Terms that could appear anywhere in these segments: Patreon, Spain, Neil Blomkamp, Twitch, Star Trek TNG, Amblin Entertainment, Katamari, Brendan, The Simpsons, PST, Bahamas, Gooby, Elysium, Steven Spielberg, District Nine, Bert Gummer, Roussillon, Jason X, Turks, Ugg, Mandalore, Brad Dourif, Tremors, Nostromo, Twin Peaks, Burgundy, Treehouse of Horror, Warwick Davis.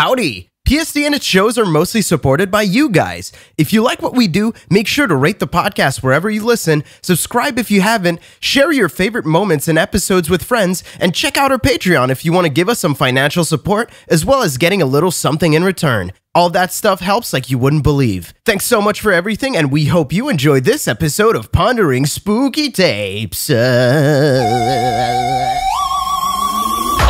Howdy! PST and its shows are mostly supported by you guys. If you like what we do, make sure to rate the podcast wherever you listen, subscribe if you haven't, share your favorite moments and episodes with friends, and check out our Patreon if you want to give us some financial support, as well as getting a little something in return. All that stuff helps like you wouldn't believe. Thanks so much for everything, and we hope you enjoyed this episode of Pondering Spooky Tapes.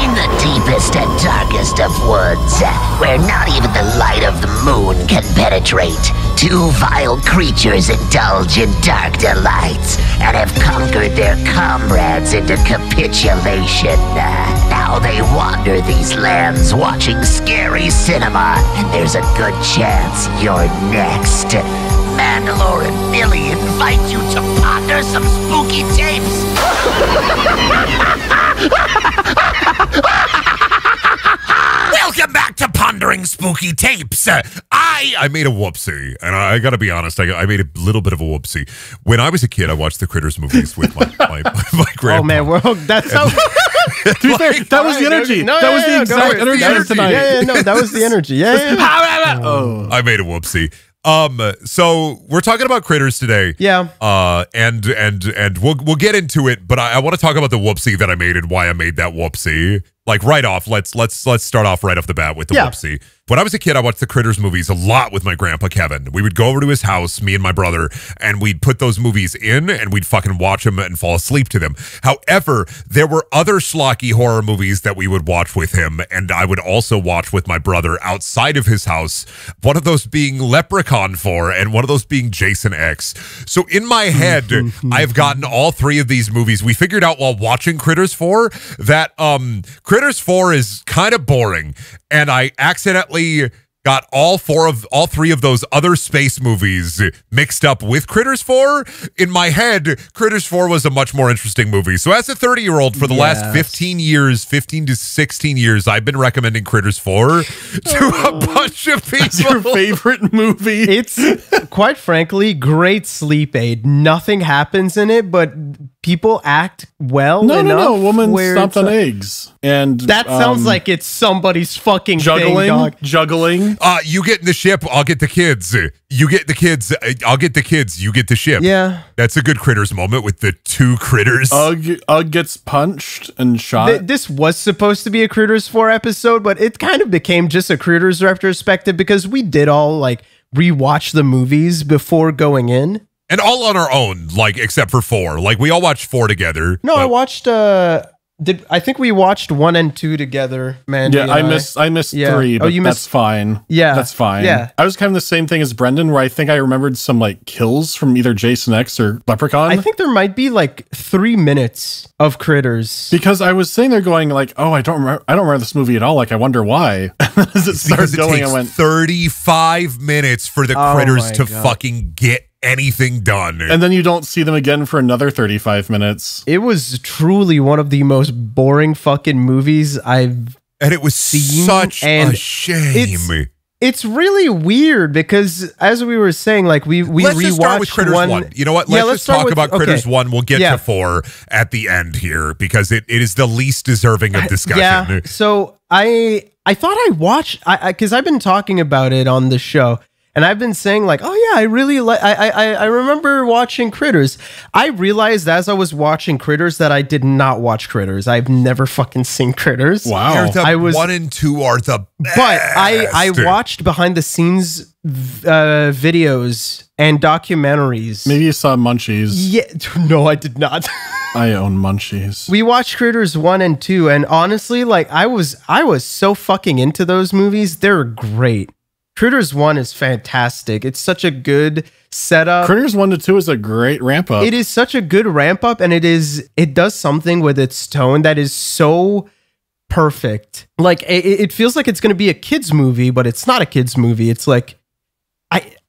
In the deepest and darkest of woods, where not even the light of the moon can penetrate, two vile creatures indulge in dark delights and have conquered their comrades into capitulation. Now they wander these lands watching scary cinema, and there's a good chance you're next. Mandalore and Billy invite you to ponder some spooky tapes. Welcome back to Pondering Spooky Tapes. I made a whoopsie, and I gotta be honest, I made a little bit of a whoopsie. When I was a kid, I watched the Critters movies with my grandpa. Oh man, that's how... To be fair, that was the energy. That was the exact energy tonight. Yeah, no, that was the energy. Yeah. Oh. I made a whoopsie. So we're talking about Critters today. Yeah. And we'll get into it, but I want to talk about the whoopsie that I made and why I made that whoopsie. Like right off, let's start off right off the bat with the whoopsie. When I was a kid, I watched the Critters movies a lot with my grandpa Kevin. We would go over to his house, me and my brother, and we'd put those movies in and we'd fucking watch them and fall asleep to them. However, there were other schlocky horror movies that we would watch with him, and I would also watch with my brother outside of his house. One of those being Leprechaun 4 and one of those being Jason X. So in my head, I've gotten all three of these movies. We figured out while watching Critters 4 that Critters 4 is kind of boring, and I accidentally got all three of those other space movies mixed up with Critters 4. In my head, Critters 4 was a much more interesting movie. So as a 30-year-old for the last 15 to 16 years, I've been recommending Critters 4 to a bunch of people. That's your favorite movie. It's, quite frankly, great sleep aid. Nothing happens in it, but... people act well enough. Woman stomped on eggs. And that sounds like it's somebody's fucking juggling. You get in the ship, I'll get the kids. You get the kids, I'll get the kids. You get the ship. Yeah. That's a good Critters moment with the two Critters. Ugg gets punched and shot. This was supposed to be a Critters 4 episode, but it kind of became just a Critters retrospective because we did all like rewatch the movies before going in. And all on our own, like, except for 4. Like, we all watched 4 together. No, I watched, I think we watched 1 and 2 together, man. Yeah, I missed 3, but you missed, that's fine. Yeah. That's fine. Yeah. I was kind of the same thing as Brendan, where I think I remembered some, like, kills from either Jason X or Leprechaun. I think there might be, like, 3 minutes of Critters. Because I was sitting there going, like, oh, I don't remember this movie at all. Like, I wonder why. As it started going, I went... 35 minutes for the Critters to fucking get anything done, and then you don't see them again for another 35 minutes. It was truly one of the most boring fucking movies I've seen, such a shame. It's really weird because, as we were saying, like we let's rewatched start with Critters 1. You know what? Let's just talk about Critters 1. We'll get to 4 at the end here because it is the least deserving of discussion. Yeah. So I thought I watched because I've been talking about it on the show. And I've been saying like, oh yeah, I really like, I remember watching Critters. I realized as I was watching Critters that I did not watch Critters. I've never fucking seen Critters. Wow. I was, 1 and 2 are the best. But I watched behind the scenes videos and documentaries. Maybe you saw Munchies. Yeah, no, I did not. I own Munchies. We watched Critters 1 and 2. And honestly, like I was so fucking into those movies. They're great. Critters 1 is fantastic. It's such a good setup. Critters 1 to 2 is a great ramp up. It is such a good ramp up, and it does something with its tone that is so perfect. Like it feels like it's going to be a kids movie, but it's not a kids movie. It's like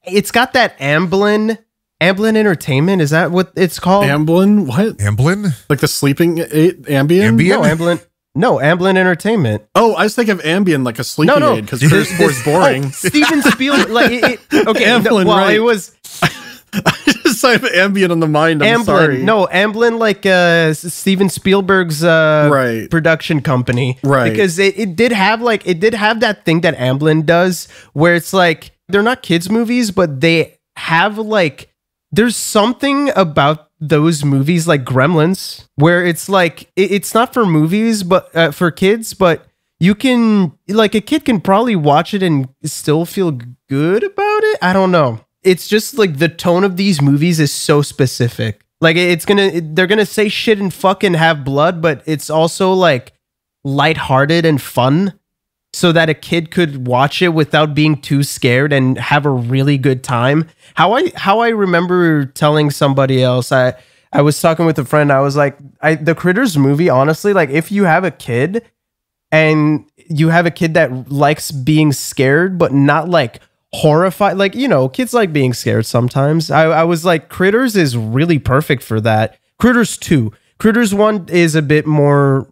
it's got that Amblin Entertainment, is that what it's called? Amblin what? Amblin? Like the sleeping Ambien? No, Amblin. No, Amblin Entertainment. Oh, I was thinking of Ambien like a sleeping aid because Critters 4 is boring. Oh, Steven Spielberg. Like, okay, Amblin, well, right. It was... I just type of ambient on the mind. I'm Amblin, sorry. No, Amblin, like Steven Spielberg's production company, right? Because it did have like that thing that Amblin does, where it's like they're not kids' movies, but they have like there's something about those movies like Gremlins where it's like it's not for movies, but for kids, but you can like a kid can probably watch it and still feel good about it. I don't know. It's just like the tone of these movies is so specific. Like they're gonna say shit and fucking have blood, but it's also like lighthearted and fun, so that a kid could watch it without being too scared and have a really good time. How I remember telling somebody else, I was talking with a friend. I was like, the Critters movie, honestly, like if you have a kid. And you have a kid that likes being scared, but not like horrified. Like, you know, kids like being scared sometimes. I was like, Critters is really perfect for that. Critters 2. Critters 1 is a bit more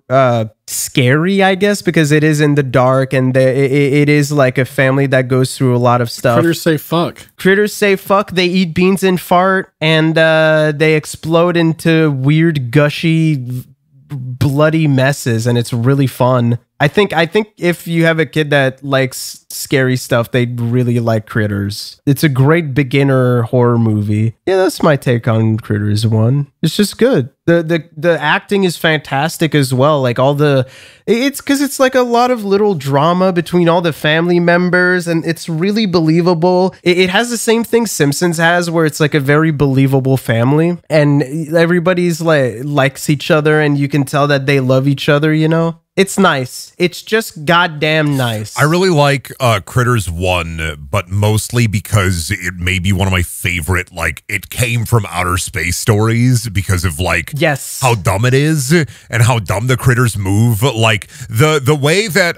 scary, I guess, because it is in the dark and it is like a family that goes through a lot of stuff. Critters say fuck. Critters say fuck. They eat beans and fart, and they explode into weird, gushy, bloody messes, and it's really fun. I think if you have a kid that likes scary stuff, they'd really like Critters. It's a great beginner horror movie. Yeah, that's my take on Critters 1. It's just good. The acting is fantastic as well. Like all the it's because it's like a lot of little drama between all the family members, and it's really believable. It has the same thing Simpsons has, where it's like a very believable family, and everybody's like likes each other, and you can tell that they love each other, you know? It's nice. It's just goddamn nice. I really like Critters 1, but mostly because it may be one of my favorite, like, it came from outer space stories because of, like, yes, how dumb it is and how dumb the critters move. Like, the way that...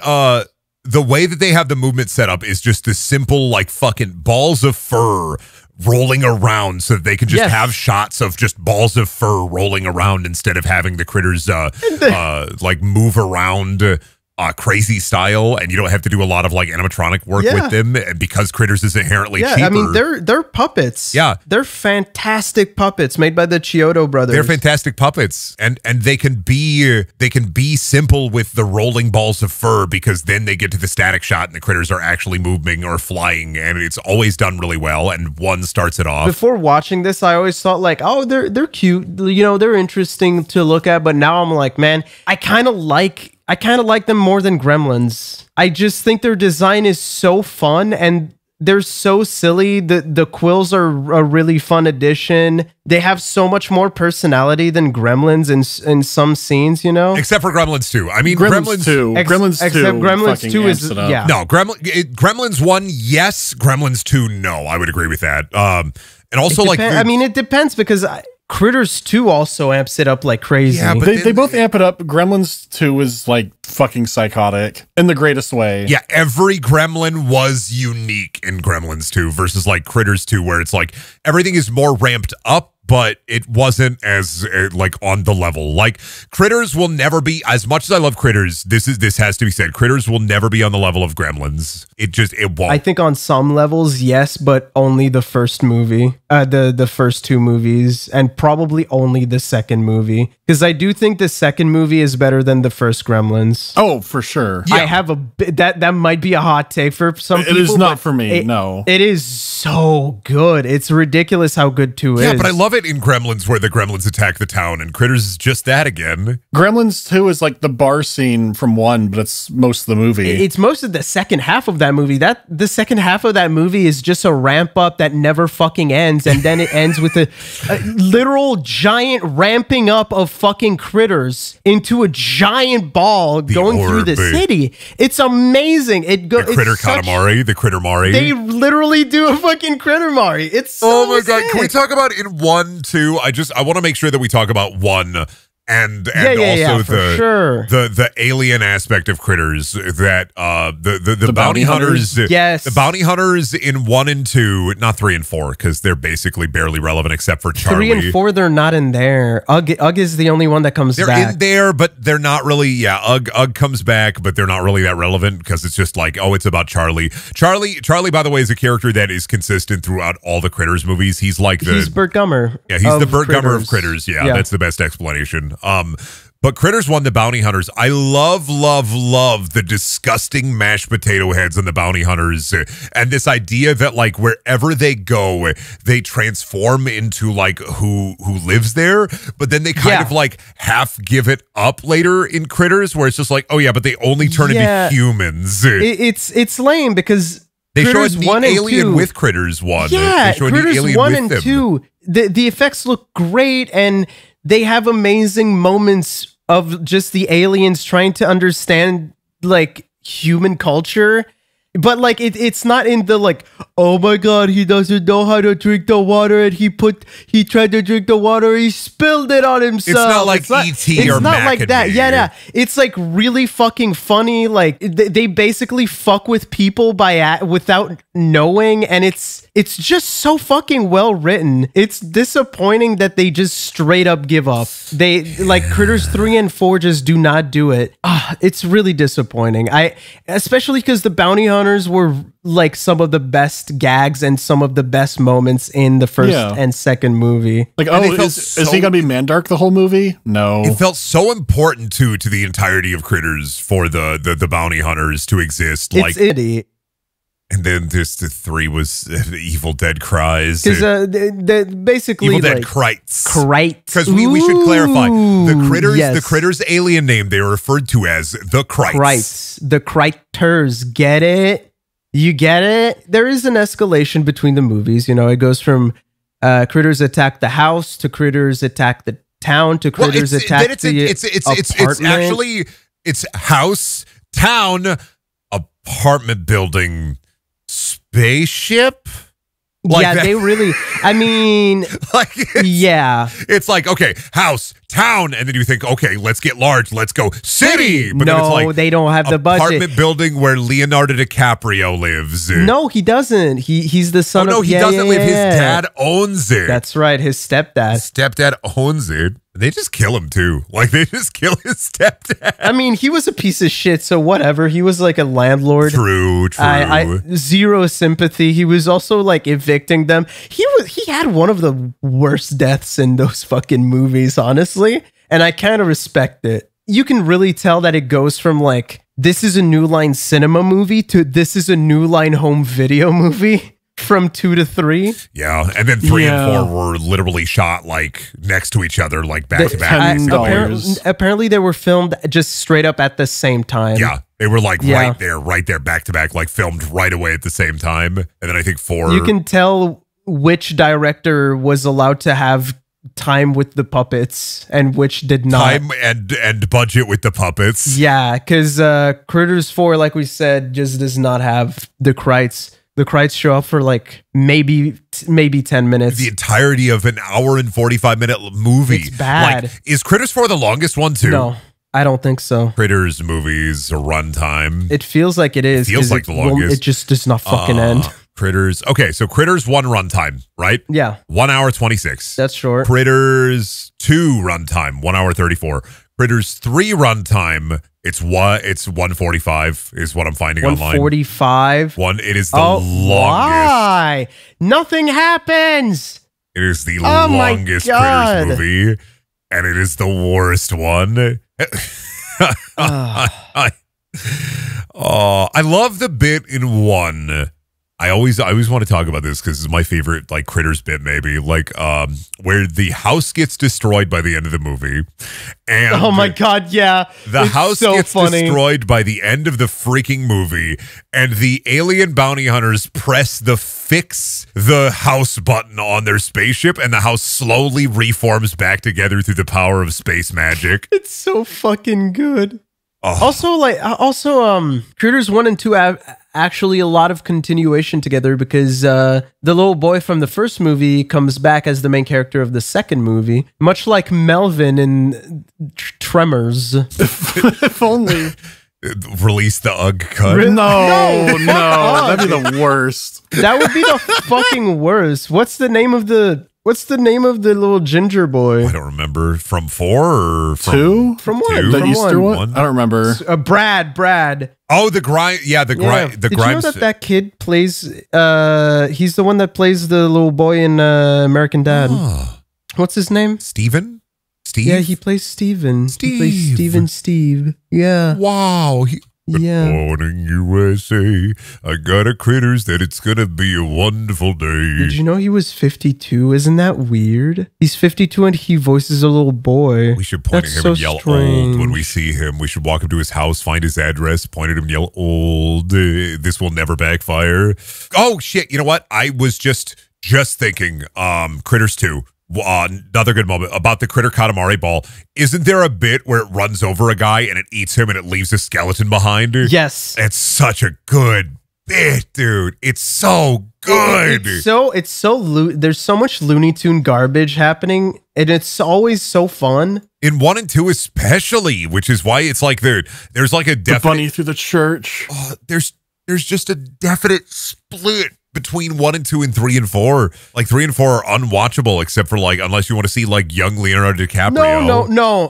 the way that they have the movement set up is just the simple, like, fucking balls of fur rolling around, so that they can just have shots of just balls of fur rolling around instead of having the critters, like, move around crazy style, and you don't have to do a lot of like animatronic work with them because Critters is inherently cheaper. I mean, they're puppets. Yeah, they're fantastic puppets made by the Chiodo brothers. They're fantastic puppets, and they can be simple with the rolling balls of fur, because then they get to the static shot and the critters are actually moving or flying, and it's always done really well. And one starts it off. Before watching this, I always thought like, oh, they're cute, you know, they're interesting to look at. But now I'm like, man, I kind of like them more than Gremlins. I just think their design is so fun, and they're so silly. The quills are a really fun addition. They have so much more personality than Gremlins in some scenes, you know? Except for Gremlins 2. I mean, Gremlins 2 is... Yeah. No, Gremlins 1, yes. Gremlins 2, no. I would agree with that. And also, like... I mean, it depends, because... Critters 2 also amps it up like crazy. Yeah, but they both amp it up. Gremlins 2 is like fucking psychotic in the greatest way. Yeah, every gremlin was unique in Gremlins 2 versus like Critters 2, where it's like everything is more ramped up, but it wasn't as like on the level. Like Critters will never be, as much as I love Critters, this has to be said, Critters will never be on the level of Gremlins. It won't. I think on some levels, yes, but only the first movie, the first two movies, and probably only the second movie, because I do think the second movie is better than the first Gremlins. Oh, for sure. Yeah. I have a that might be a hot take for some people. It is not for me. No, it is so good. It's ridiculous how good two is. Yeah, but I love it in Gremlins, where the gremlins attack the town, and Critters is just that again. Gremlins 2 is like the bar scene from 1, but it's most of the movie. It's most of the second half of that movie. The second half of that movie is just a ramp up that never fucking ends, and then it ends with a literal giant ramping up of fucking critters into a giant ball going through the city. It's amazing. It goes critter Katamari, the Crittermari. They literally do a fucking Crittermari. It's so oh my sick. God. Can we talk about in one? Two, I want to make sure that we talk about one And also the alien aspect of Critters that the bounty hunters. Yes, the bounty hunters in 1 and 2, not 3 and 4, because they're basically barely relevant except for Charlie. 3 and 4, they're not in there. Ugg is the only one that comes back. They're in there, but they're not really. Yeah, Ugg comes back, but they're not really that relevant because it's just like, oh, it's about Charlie. Charlie, by the way, is a character that is consistent throughout all the Critters movies. He's like he's Bert Gummer. Yeah, he's the Bert Gummer of Critters. Yeah, that's the best explanation. But Critters 1, the bounty hunters, I love the disgusting mashed potato heads on the bounty hunters, and this idea that like wherever they go, they transform into like who lives there, but then they kind of like half give it up later in Critters, where it's just like, oh yeah, but they only turn into humans. It's lame because they Critters show us one alien and two. With Critters 1. Yeah, they show Critters alien 1 and them. 2. The effects look great, and they have amazing moments of just the aliens trying to understand like human culture, but like it's not in the like, oh my god, he doesn't know how to drink the water, and he tried to drink the water, he spilled it on himself. It's not like E.T. or not like that. Yeah, it's like really fucking funny. Like they basically fuck with people without knowing, and it's just so fucking well written. It's disappointing that they just straight up give up. They like Critters 3 and 4 just do not do it. It's really disappointing. Especially because the bounty hunters were like some of the best gags and some of the best moments in the first and second movie. Like, oh, is he gonna be Mandark the whole movie? No. It felt so important to the entirety of Critters for the bounty hunters to exist. Like, and then there's the 3 was Evil Dead Cries. Because basically Evil Dead Crites. Because we should clarify the Critters. Yes. The Critters alien name, they are referred to as the Crites. The Critters. Get it? You get it? There is an escalation between the movies. You know, it goes from Critters Attack the House to Critters Attack the Town to Critters Attack the It's actually house, town, apartment building. Spaceship? Like they really, I mean, like it's like, okay, house, town, and then you think, okay, let's get large, let's go city. But no, then it's like, they don't have the budget. Apartment building where Leonardo DiCaprio lives. No, he doesn't. He's the son of. No, he doesn't live. His dad owns it. That's right, his stepdad. His stepdad owns it. They just kill him too. Like they just kill his stepdad. I mean, he was a piece of shit, so whatever. He was like a landlord. True. I zero sympathy. He was also like evicting them. He had one of the worst deaths in those fucking movies, honestly. And I kind of respect it. You can really tell that it goes from like this is a New Line cinema movie to this is a New Line home video movie. From 2 to 3, and then 3 and 4 were literally shot like next to each other, like back to back. Apparently, they were filmed just straight up at the same time. Yeah, they were like right there, back to back, like filmed right away at the same time. And then I think 4. You can tell which director was allowed to have time with the puppets and which did not. Time and budget with the puppets. Yeah, because Critters 4, like we said, just does not have the Crites. The Crites show up for like maybe 10 minutes. The entirety of an hour and 45-minute movie. It's bad. Like, is Critters 4 the longest one too? No, I don't think so. Critters movies runtime. It feels like it is. It feels like the longest. It just does not fucking end. Critters. Okay, so Critters 1 runtime, right? Yeah. 1 hour 26. That's short. Critters 2 runtime, 1 hour 34. Critters 3 runtime. It's 1:45 is what I'm finding online. 1:45. It is the longest. Why? Nothing happens. It is the longest Critters movie, and it is the worst one. I love the bit in 1. I always want to talk about this because it's my favorite like Critters bit, maybe like where the house gets destroyed by the end of the movie. And oh my god, yeah, the house gets destroyed by the end of the freaking movie, and the alien bounty hunters press the fix the house button on their spaceship, and the house slowly reforms back together through the power of space magic. It's so fucking good. Also, Critters 1 and 2 have actually a lot of continuation together, because the little boy from the first movie comes back as the main character of the second movie, much like Melvin in Tremors. If only... Release the UGG cut. No, that'd be the worst. That would be the fucking worst. What's the name of the little ginger boy? I don't remember. From 4 or from 2? From 1. From 1. I don't remember. Brad. Oh, the Grime. Yeah, the Grime. Yeah. Did you know that kid plays? He's the one that plays the little boy in American Dad. Oh. What's his name? Steven? Steve? Yeah, he plays Steven. Steve. He plays Steve. Yeah. Wow. Good morning, USA. I got a critters that it's going to be a wonderful day. Did you know he was 52? Isn't that weird? He's 52 and he voices a little boy. We should point at him and yell old when we see him. We should walk up to his house, find his address, point at him and yell old. This will never backfire. Oh, shit. You know what? I was just thinking Critters 2. Another good moment about the critter Katamari ball. Isn't there a bit where it runs over a guy and it eats him and it leaves a skeleton behind? Yes. It's such a good bit, dude. It's so good. There's so much Looney Tune garbage happening, and it's always so fun. In 1 and 2 especially, which is why it's like there's like a definite... The bunny through the church. Oh, there's just a definite split between 1 and 2 and 3 and 4. Like 3 and 4 are unwatchable, except for like, unless you want to see like young Leonardo DiCaprio.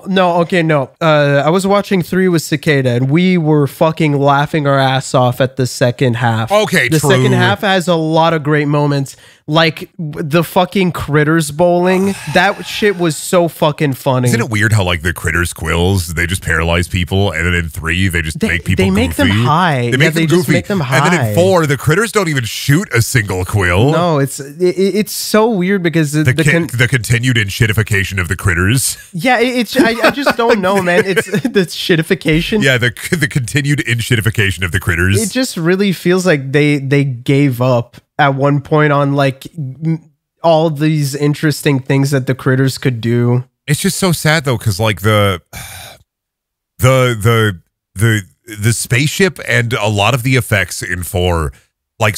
No. Okay, no. I was watching 3 with Cicada, and we were fucking laughing our ass off at the second half. Okay, the second half has a lot of great moments, like the fucking critters bowling. That shit was so fucking funny. Isn't it weird how like the critters quills, they just paralyze people, and then in 3 they make people goofy. They make them high. They make them goofy. And then in 4 the critters don't even shoot a single quill. No, it's so weird because the continued shitification of the critters. Yeah, I just don't know, man. It's the shitification. Yeah, the continued shitification of the critters. It just really feels like they gave up at one point on like all these interesting things that the critters could do. It's just so sad though, because like the spaceship and a lot of the effects in 4. Like,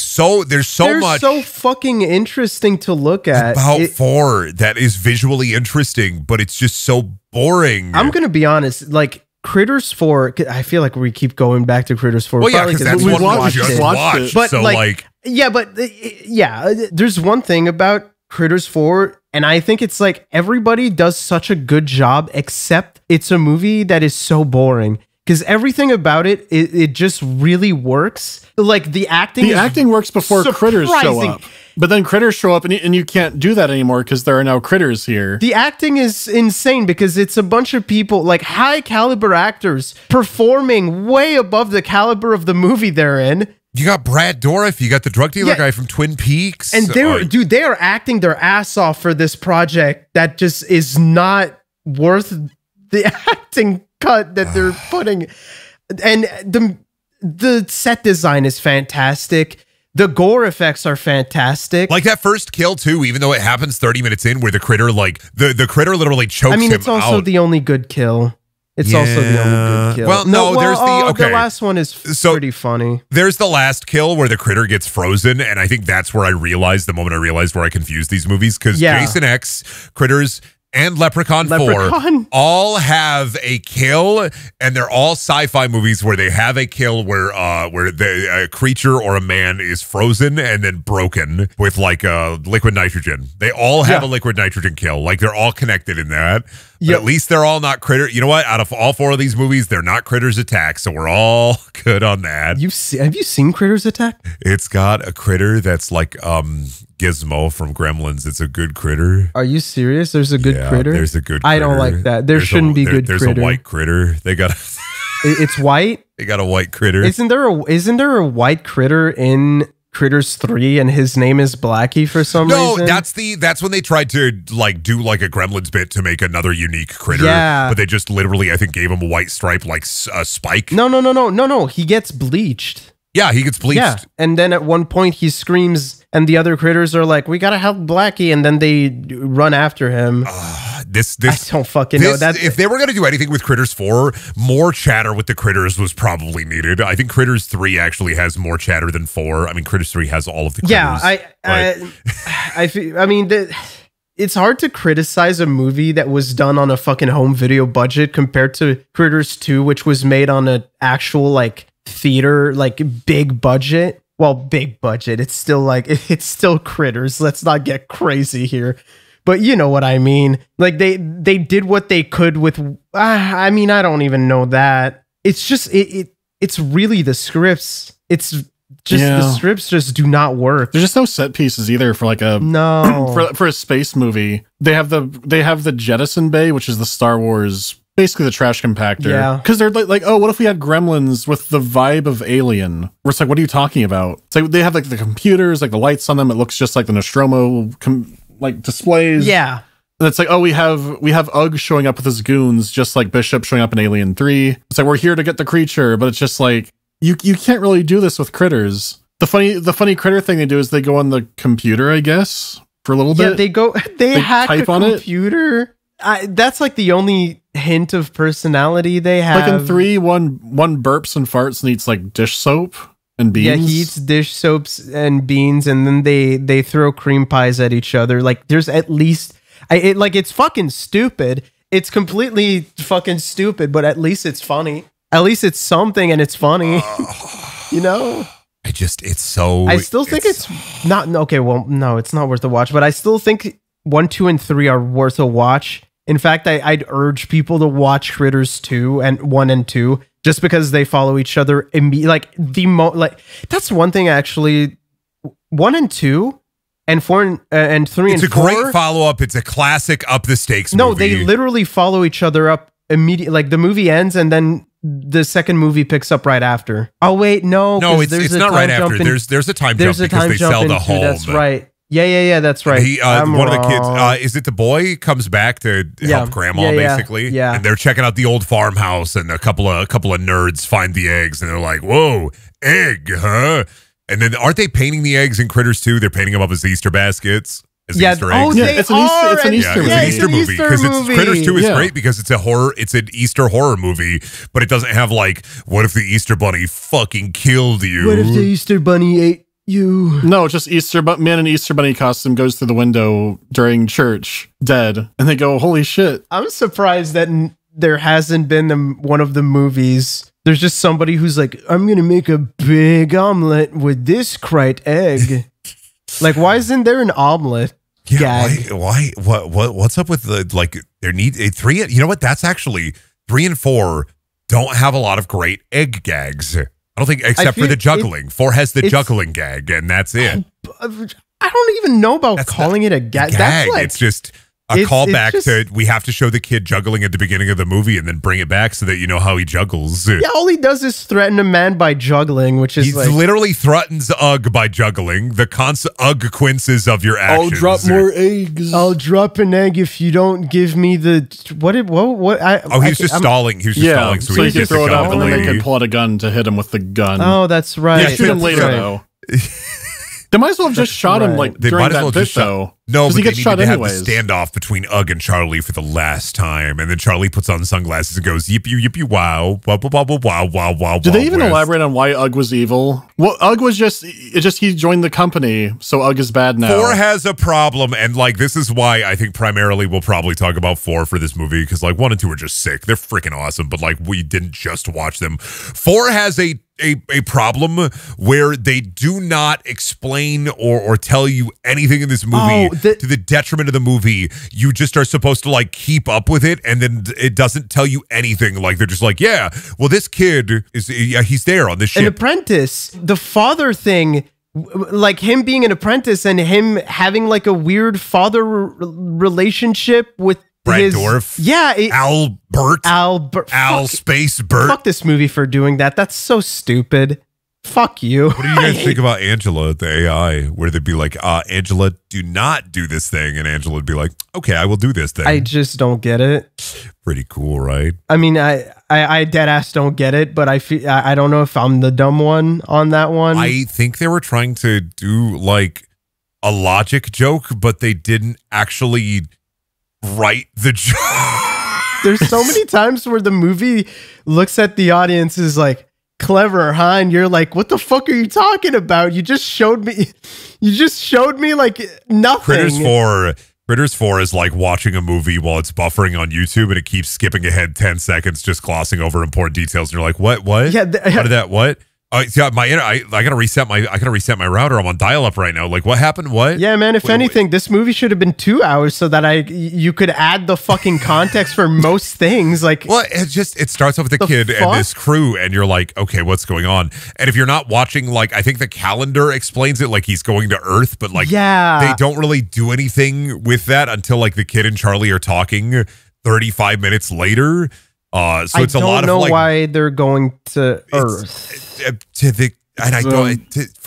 there's so much. So fucking interesting to look at. About 4 that is visually interesting, but it's just so boring. I'm going to be honest. Like, Critters 4, I feel like we keep going back to Critters 4. Well, yeah, because that's what we just watched. But, so, like. Yeah, but, yeah, there's one thing about Critters 4, and I think it's like everybody does such a good job, except it's a movie that is so boring. Because everything about it just really works. Like the acting. The acting works before critters show up. But then critters show up and you can't do that anymore because there are now critters here. The acting is insane because it's a bunch of people, like high caliber actors, performing way above the caliber of the movie they're in. You got Brad Dourif, you got the drug dealer guy from Twin Peaks. And they are acting their ass off for this project that just is not worth the acting cut that they're putting. And the set design is fantastic. The gore effects are fantastic. Like that first kill too, even though it happens 30 minutes in, where the critter like the critter literally chokes him out. I mean, it's also the only good kill. It's also the only good kill. Well, no, there's the last one is pretty funny. There's the last kill where the critter gets frozen, and I think that's where I realized where I confused these movies, because Jason X, Critters, and Leprechaun 4 all have a kill, and they're all sci-fi movies where they have a kill where a creature or a man is frozen and then broken with like liquid nitrogen. They all have a liquid nitrogen kill. Like they're all connected in that. Yep. At least they're all not critter. You know what? Out of all 4 of these movies, they're not Critters Attack, so we're all good on that. Have you seen Critters Attack? It's got a critter that's like Gizmo from Gremlins. It's a good critter. Are you serious? There's a good critter? There's a good critter. I don't like that. There's a white critter. They got a it's white? They got a white critter. Isn't there a white critter in Critters 3 and his name is Blackie for some reason? No, that's when they tried to like do like a Gremlins bit to make another unique critter. Yeah. But they just literally, I think, gave him a white stripe like a spike. No. He gets bleached. Yeah, he gets bleached. Yeah. And then at one point he screams and the other critters are like, we gotta help Blackie, and then they run after him. This I don't fucking know. If they were going to do anything with Critters 4, more chatter with the Critters was probably needed. I think Critters 3 actually has more chatter than 4. I mean, Critters 3 has all of the Critters. Yeah, I mean, it's hard to criticize a movie that was done on a fucking home video budget compared to Critters 2, which was made on an actual, like, theater, like, big budget. Well, big budget. It's still, like, it's still Critters. Let's not get crazy here. But you know what I mean. Like, they did what they could with... I mean, I don't even know that. It's just... It's really the scripts. It's... The scripts just do not work. There's just no set pieces either for like a for a space movie. They have the jettison bay, which is the Star Wars, basically the trash compactor. Yeah, because they're like, oh, what if we had Gremlins with the vibe of Alien? Where it's like, what are you talking about? It's like they have like the computers, like the lights on them. It looks just like the Nostromo like displays. Yeah. And it's like, oh, we have Ugg showing up with his goons, just like Bishop showing up in Alien 3. It's like, we're here to get the creature, but it's just like, You can't really do this with Critters. The funny critter thing they do is they go on the computer, I guess, for a little bit. Yeah, they hack a computer. That's like the only hint of personality they have. Like in 3, one burps and farts and eats like dish soap and beans. Yeah, he eats dish soaps and beans, and then they throw cream pies at each other. Like there's at least it's fucking stupid. It's completely fucking stupid, but at least it's funny. At least it's something and it's funny, you know? I still think it's not... Okay, well, no, it's not worth a watch, but I still think 1, 2, and 3 are worth a watch. In fact, I'd urge people to watch Critters 2 and 1 and 2 just because they follow each other. That's one thing, actually. 1 and 2... And 4 and 3 and 4. It's a great follow-up. It's a classic up-the-stakes movie. No, they literally follow each other up immediately. Like, the movie ends, and then the second movie picks up right after. Oh, wait, no, it's not right after. There's a time jump because they sell the home. That's right. Yeah, that's right. One of the kids, is it the boy, comes back to help grandma, basically? Yeah. And they're checking out the old farmhouse, and a couple of nerds find the eggs, and they're like, whoa, egg, huh? And then aren't they painting the eggs in Critters 2? They're painting them up as Easter baskets. It's an Easter movie because Critters 2 is great because it's a horror. It's an Easter horror movie, but it doesn't have like, what if the Easter bunny fucking killed you? What if the Easter bunny ate you? No, just man in Easter bunny costume goes through the window during church, dead, and they go, holy shit! I'm surprised that there hasn't been one of the movies. There's just somebody who's like, I'm gonna make a big omelet with this Crite egg. Like, why isn't there an omelet? Yeah, what's up with the, like, there need a 3? You know what? That's actually 3 and 4 don't have a lot of great egg gags. I don't think, except for the juggling. 4 has the juggling gag, and that's it. I don't even know about calling it a gag. That's like, it's just a callback to, we have to show the kid juggling at the beginning of the movie and then bring it back so that you know how he juggles. Yeah, all he does is threaten a man by juggling, which is like... He literally threatens Ugg by juggling. The consequences of your actions. I'll drop more eggs. I'll drop an egg if you don't give me the... What? He was just stalling. He was just stalling. So he could throw it out and then they could pull out a gun to hit him with the gun. Oh, that's right. Yeah, shoot him later, though. They might as well have just shot him like during that bit, though. No, but he gets shot anyways. Have the standoff between Ugg and Charlie for the last time, and then Charlie puts on sunglasses and goes yippee yippee wow wow wow wow wow wow. Did they even elaborate on why Ugg was evil? Well, Ugg was just he joined the company, so Ugg is bad now. 4 has a problem, and like this is why I think primarily we'll probably talk about 4 for this movie because like 1 and 2 are just sick. They're freaking awesome, but like we didn't just watch them. 4 has a problem where they do not explain or tell you anything in this movie to the detriment of the movie. You just are supposed to like keep up with it, and then it doesn't tell you anything. Like they're just like, yeah, well, this kid is he's there on this ship. An apprentice. The father thing, like him being an apprentice and him having like a weird father relationship with Brad Dourif. Yeah. Albert. Fuck this movie for doing that. That's so stupid. Fuck you. What do you guys think about Angela, the AI, where they'd be like, Angela, do not do this thing. And Angela would be like, okay, I will do this thing. I just don't get it. Pretty cool, right? I mean, I dead ass don't get it, but I don't know if I'm the dumb one on that one. I think they were trying to do like a logic joke, but they didn't actually... write the joke. There's so many times where the movie looks at the audience is like, clever, huh? And you're like, what the fuck are you talking about? You just showed me like nothing. Critters 4 is like watching a movie while it's buffering on YouTube and it keeps skipping ahead 10 seconds, just glossing over important details. And you're like, what? Yeah, how did that, what? Yeah, I gotta reset my router. I'm on dial up right now. Like, what happened? What? Yeah, man. If anything, this movie should have been 2 hours so that you could add the fucking context for most things. Like, well, it starts off with the kid and this crew, and you're like, okay, what's going on? And if you're not watching, like, I think the calendar explains it, like he's going to Earth, but like, yeah, they don't really do anything with that until like the kid and Charlie are talking 35 minutes later. So it's a lot of like, I don't know why they're going to Earth. For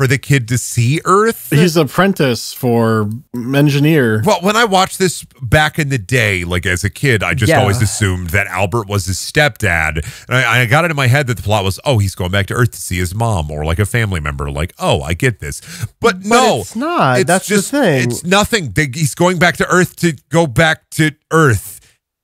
the kid to see Earth. He's an apprentice for engineer. Well, when I watched this back in the day, like as a kid, I just always assumed that Albert was his stepdad. And I got it in my head that the plot was, oh, he's going back to Earth to see his mom or like a family member. Like, oh, I get this. But no, it's not. That's just the thing. It's nothing. He's going back to Earth to go back to Earth.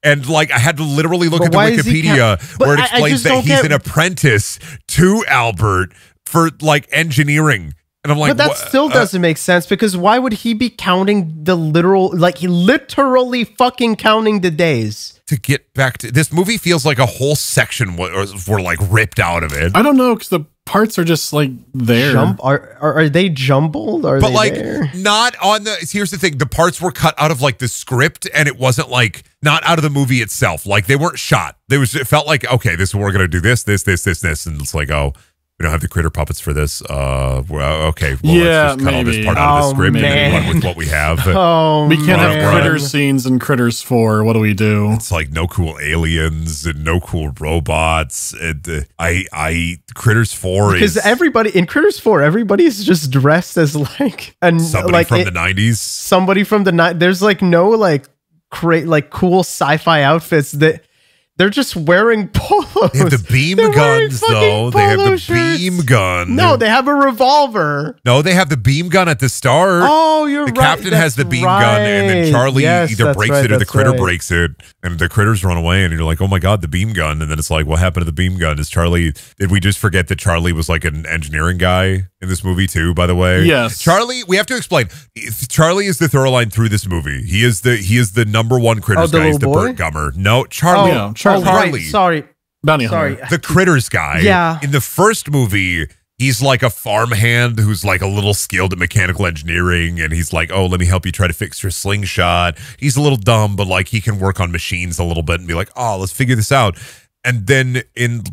And like, I had to literally look at the Wikipedia where it explains that he's an apprentice to Albert for like engineering. And I'm like, but that still doesn't make sense, because why would he be counting the literal, like he literally fucking counting the days to get back to this movie? Feels like a whole section were like ripped out of it. I don't know, because the parts are just like there. Are they jumbled? Are but they like there? Not on the. Here's the thing: the parts were cut out of like the script, and it wasn't like not out of the movie itself. Like they weren't shot. It felt like, okay, this we're gonna do this, and it's like, oh, we don't have the critter puppets for this. Okay, well, let's just cut all this part out of the script and then run with what we have. We can't have critter scenes in Critters 4. What do we do? It's like no cool aliens and no cool robots. And, Critters 4 because everybody in Critters 4, everybody's just dressed as like somebody like from the 90s. Somebody from the 90s. There's like no like cool sci-fi outfits that. They're just wearing polos. They have the beam guns, though. They have the beam gun. No, they have a revolver. No, they have the beam gun at the start. Oh, you're right. The captain has the beam gun, and then Charlie either breaks it or the critter breaks it, and the critters run away, and you're like, oh, my God, the beam gun. And then it's like, what happened to the beam gun? Did we just forget that Charlie was like an engineering guy in this movie, too, by the way? Yes. Charlie, we have to explain. Charlie is the thorough line through this movie. He is the number one critters guy. He's the Bert Gummer. No, Charlie. Oh, Charlie. Right, sorry. Bounty Hunter. The critters guy. Yeah. In the first movie, he's like a farmhand who's like a little skilled at mechanical engineering. And he's like, oh, let me help you try to fix your slingshot. He's a little dumb, but like he can work on machines a little bit and be like, oh, let's figure this out. And then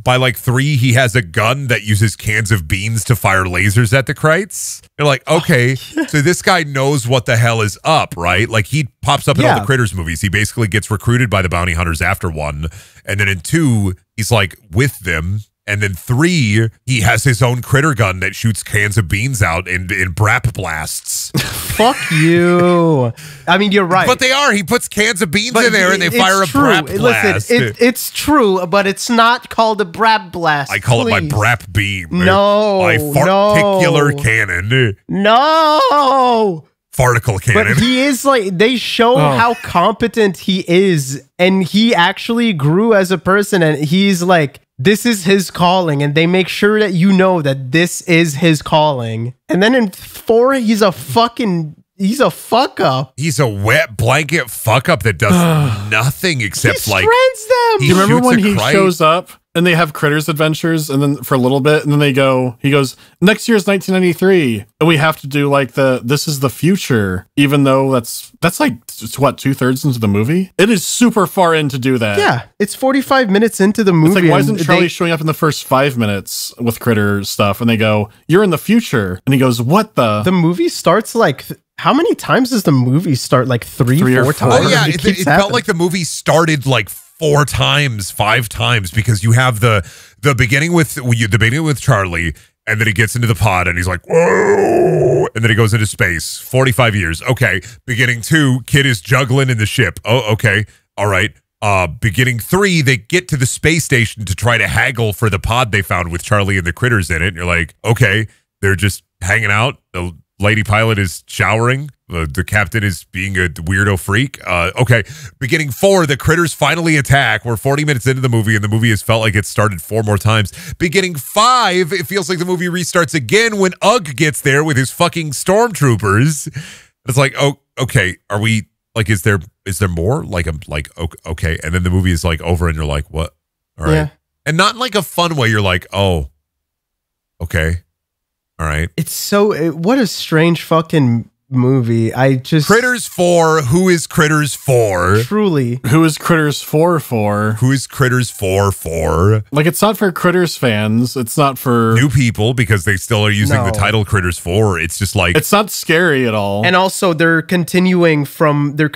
by like 3, he has a gun that uses cans of beans to fire lasers at the Krites. They're like, okay, so this guy knows what the hell is up, right? Like he pops up in all the Critters movies. He basically gets recruited by the bounty hunters after 1. And then in 2, he's like with them. And then 3, he has his own critter gun that shoots cans of beans out in brap blasts. Fuck you. I mean, you're right. But they are. He puts cans of beans in there and they fire a brap blast. Listen, it's true, but it's not called a brap blast. I call it my brap beam. No. My farticular cannon. No. Farticle cannon. But he is like, they show how competent he is. And he actually grew as a person. And he's like, this is his calling, and they make sure that you know that this is his calling. And then in 4, he's a fuck up. He's a wet blanket fuck up that does nothing except like them. Do you remember when he shows up and they have Critters Adventures, and then for a little bit, and then he goes, next year's 1993, and we have to do like this is the future, even though that's like, what, 2/3 into the movie? It is super far in to do that. Yeah, it's 45 minutes into the movie. It's like, why isn't Charlie showing up in the first 5 minutes with Critter stuff? And they go, you're in the future. And he goes, what the? The movie starts like... How many times does the movie start? Like three or four times? Oh, yeah. It felt like the movie started like 4 times, 5 times, because you have the beginning with Charlie, and then he gets into the pod and he's like, whoa, and then he goes into space. 45 years. Okay. Beginning 2, kid is juggling in the ship. Oh, okay. All right. Beginning 3, they get to the space station to try to haggle for the pod they found with Charlie and the critters in it. And you're like, okay, they're just hanging out. lady pilot is showering. The captain is being a weirdo freak. Okay. Beginning 4, the critters finally attack. We're 40 minutes into the movie, and the movie has felt like it started 4 more times. Beginning 5, it feels like the movie restarts again when Ugg gets there with his fucking stormtroopers. It's like, oh, okay, are we, like, is there more? Like, I'm like, okay. And then the movie is, like, over, and you're like, what? All right. Yeah. And not in, like, a fun way. You're like, oh, okay. All right. It's so, what a strange fucking movie. I just... Critters 4, who is Critters 4? Truly. Who is Critters 4 for? Who is Critters 4 for? Like, it's not for Critters fans. It's not for... new people, because they still are using the title Critters 4. It's just like... it's not scary at all. And also, they're continuing from the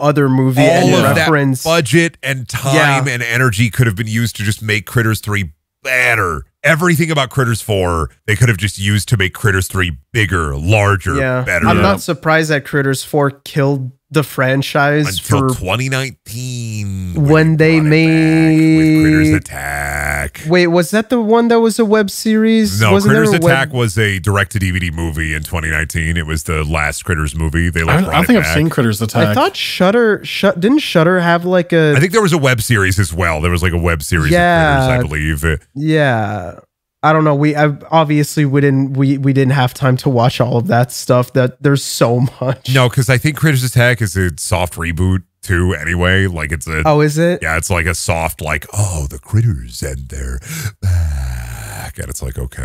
other movie and reference. That budget and time and energy could have been used to just make Critters 3 better. Everything about Critters 4, they could have just used to make Critters 3 bigger, larger, better. I'm not surprised that Critters 4 killed the franchise until 2019 when they made Critters Attack. Wait, was that the one that was a web series? No, Critters Attack was a direct-to-DVD movie in 2019. It was the last Critters movie. They like I think I've seen Critters Attack. I thought Shudder didn't have like a... I think there was a web series as well. There was like a web series of Critters, I believe. Yeah. I don't know. We obviously didn't have time to watch all of that stuff. That there's so much. No, because I think Critters Attack is a soft reboot too. Anyway, like it's a... oh, is it? Yeah, it's like a soft like, oh, the critters and they're back, and it's like, okay,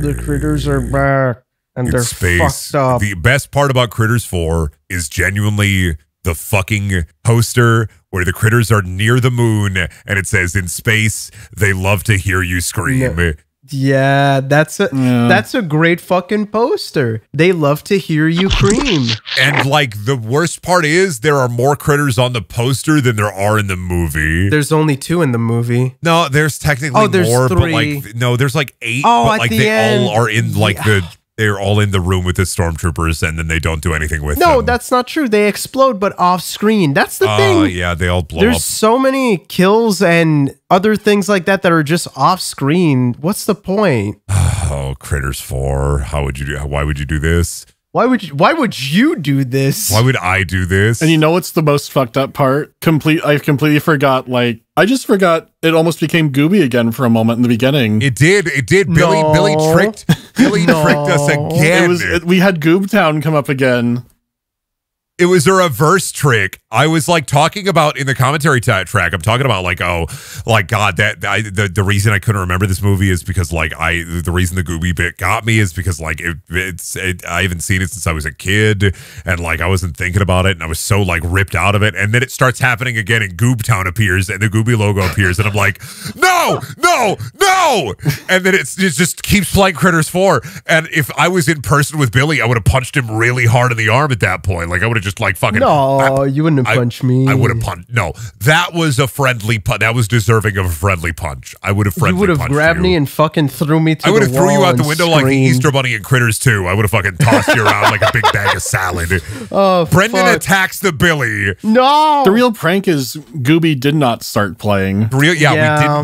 the critters are back and they're fucked up. The best part about Critters 4 is genuinely the fucking poster where the critters are near the moon and it says, in space, they love to hear you scream. No. Yeah, that's a great fucking poster. They love to hear you scream. And like the worst part is there are more critters on the poster than there are in the movie. There's only 2 in the movie. No, there's technically more, 3. But like no, there's like 8. Oh, but like they all are in like they're all in the room with the stormtroopers, and then they don't do anything with them. No, that's not true. They explode, but off screen. That's the thing. Oh, yeah, they all blow up. There's so many kills and other things like that that are just off screen. What's the point? Oh, Critters 4. How would you do? Why would you do this? Why would you do this? Why would I do this? And you know what's the most fucked up part? I completely forgot. Like, I just forgot it almost became Gooby again for a moment in the beginning. It did. It did. No. Billy tricked us again. We had Goobtown come up again. It was a reverse trick. I was like talking about in the commentary track. I'm talking about like, oh, like God, the reason I couldn't remember this movie is because like the reason the Gooby bit got me is because like I haven't seen it since I was a kid, and like I wasn't thinking about it, and I was so like ripped out of it, and then it starts happening again, and Goobtown appears, and the Gooby logo appears, and I'm like, no, and then it just keeps playing Critters 4, and if I was in person with Billy, I would have punched him really hard in the arm at that point, like I would have. Just like fucking no, you wouldn't have punched me. I would have punched. No, that was a friendly punch. That was deserving of a friendly punch. I would have friendly. You would have grabbed me and fucking threw me to the wall. I would have threw you out the window like the Easter Bunny in Critters 2. I would have fucking tossed you around like a big bag of salad. Oh, Brendan attacks the Billy. No, the real prank is Gooby did not start playing. We didn't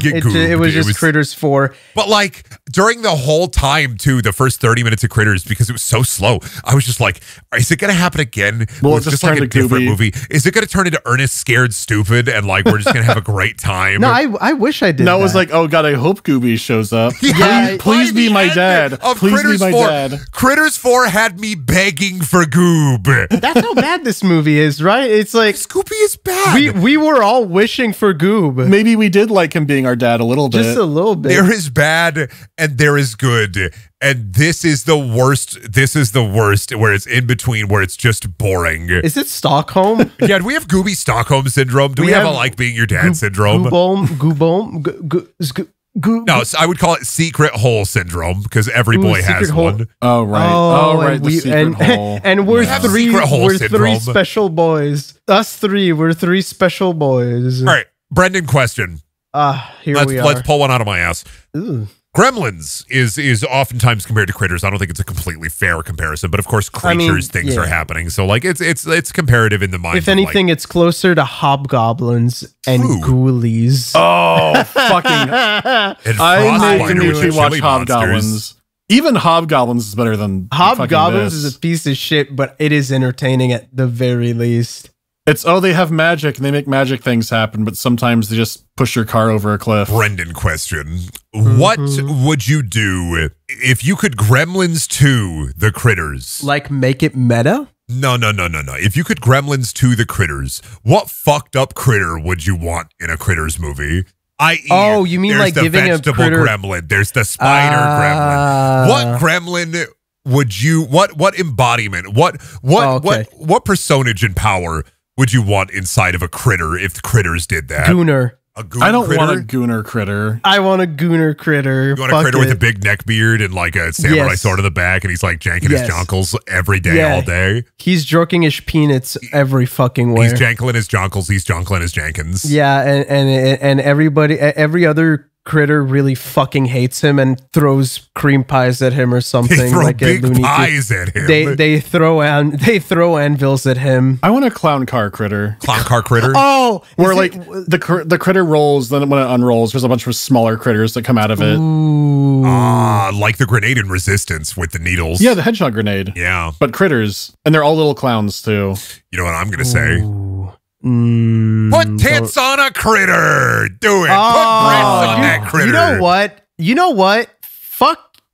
get Gooby. It was just Critters 4. But like during the whole time too, the first 30 minutes of Critters, because it was so slow, I was just like, is it gonna happen again? Well, it's just like a different movie. Is it going to turn into Ernest Scared Stupid and like we're just going to have a great time? No, I wish I did. No, it was like, oh God, I hope Gooby shows up. Yeah, please be my dad. Please be my dad. Critters 4 had me begging for Goob. That's how bad this movie is, right? It's like Scooby is bad. We were all wishing for Goob. Maybe we did like him being our dad a little bit. Just a little bit. There is bad and there is good. And this is the worst. This is the worst where it's in between, where it's just boring. Is it Stockholm? Yeah, do we have Gooby Stockholm syndrome? Do we have a like being your dad syndrome? No, I would call it secret hole syndrome because every boy has one. Oh, right. Oh, right. And we're three special boys. We're three special boys. All right. Brendan question. Let's pull one out of my ass. Ooh. Gremlins is oftentimes compared to Critters. I don't think it's a completely fair comparison, but of course, things are happening. So like it's comparative in the mind. If anything, like, it's closer to hobgoblins and ghoulies. Oh, fucking! And I made you watch hobgoblins. Even Hobgoblins is better than Hobgoblins is a piece of shit, but it is entertaining at the very least. It's, oh, they have magic and they make magic things happen, but sometimes they just push your car over a cliff. Brendan question. What would you do if you could Gremlins 2 the Critters? Like make it meta? No. If you could Gremlins 2 the Critters, what fucked up critter would you want in a Critters movie? I.e., oh, you mean like giving a vegetable gremlin. There's the spider gremlin. What gremlin would you? What embodiment? What personage and power would you want inside of a critter if the Critters did that? Gooner. A gooner. I don't want a gooner critter. I want a gooner critter. You want a critter with a big neck beard and like a samurai sword in the back, and he's like janking his jonkles every day, all day. He's jerking his peanuts every fucking way. He's jankling his jonkles. He's jonkling his jankins. Yeah, and every other critter really fucking hates him and throws cream pies at him or something. They throw like big pies at him. They throw anvils at him. I want a clown car critter. Clown car critter. Oh, where like the critter rolls, then when it unrolls, there's a bunch of smaller critters that come out of it. Ooh. Ah, like the grenade in Resistance with the needles. Yeah, the hedgehog grenade. Yeah, but critters, and they're all little clowns too. You know what I'm gonna say? Ooh. Put tits on a critter. Do it. Put breasts on that critter. You know what?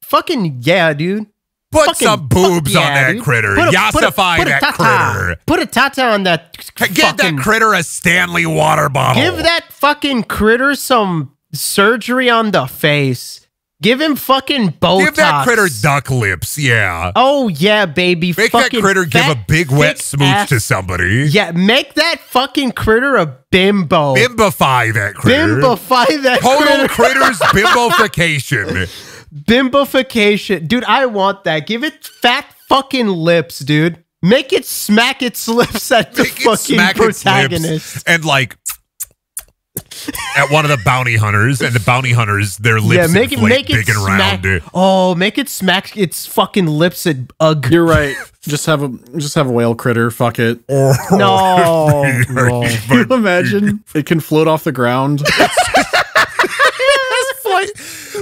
Fucking yeah, dude. Put some boobs on that critter. Yassify that critter. Put a tata on that. Give that critter a Stanley water bottle. Give that fucking critter some surgery on the face. Give him fucking Botox. Give that critter duck lips, yeah. Oh, yeah, baby. Make fucking that critter give a big wet smooch to somebody. Yeah, make that fucking critter a bimbo. Bimbify that critter. Bimbify that critter. Total critters bimbofication. Bimbofication. Dude, I want that. Give it fat fucking lips, dude. Make it smack its lips at the fucking protagonist. And like... at one of the bounty hunters, and the bounty hunters, their lips make it big and round. Oh, make it smack its fucking lips at Ugg. You're right. Just have a whale critter. Fuck it. Oh, no. Can you imagine? It can float off the ground.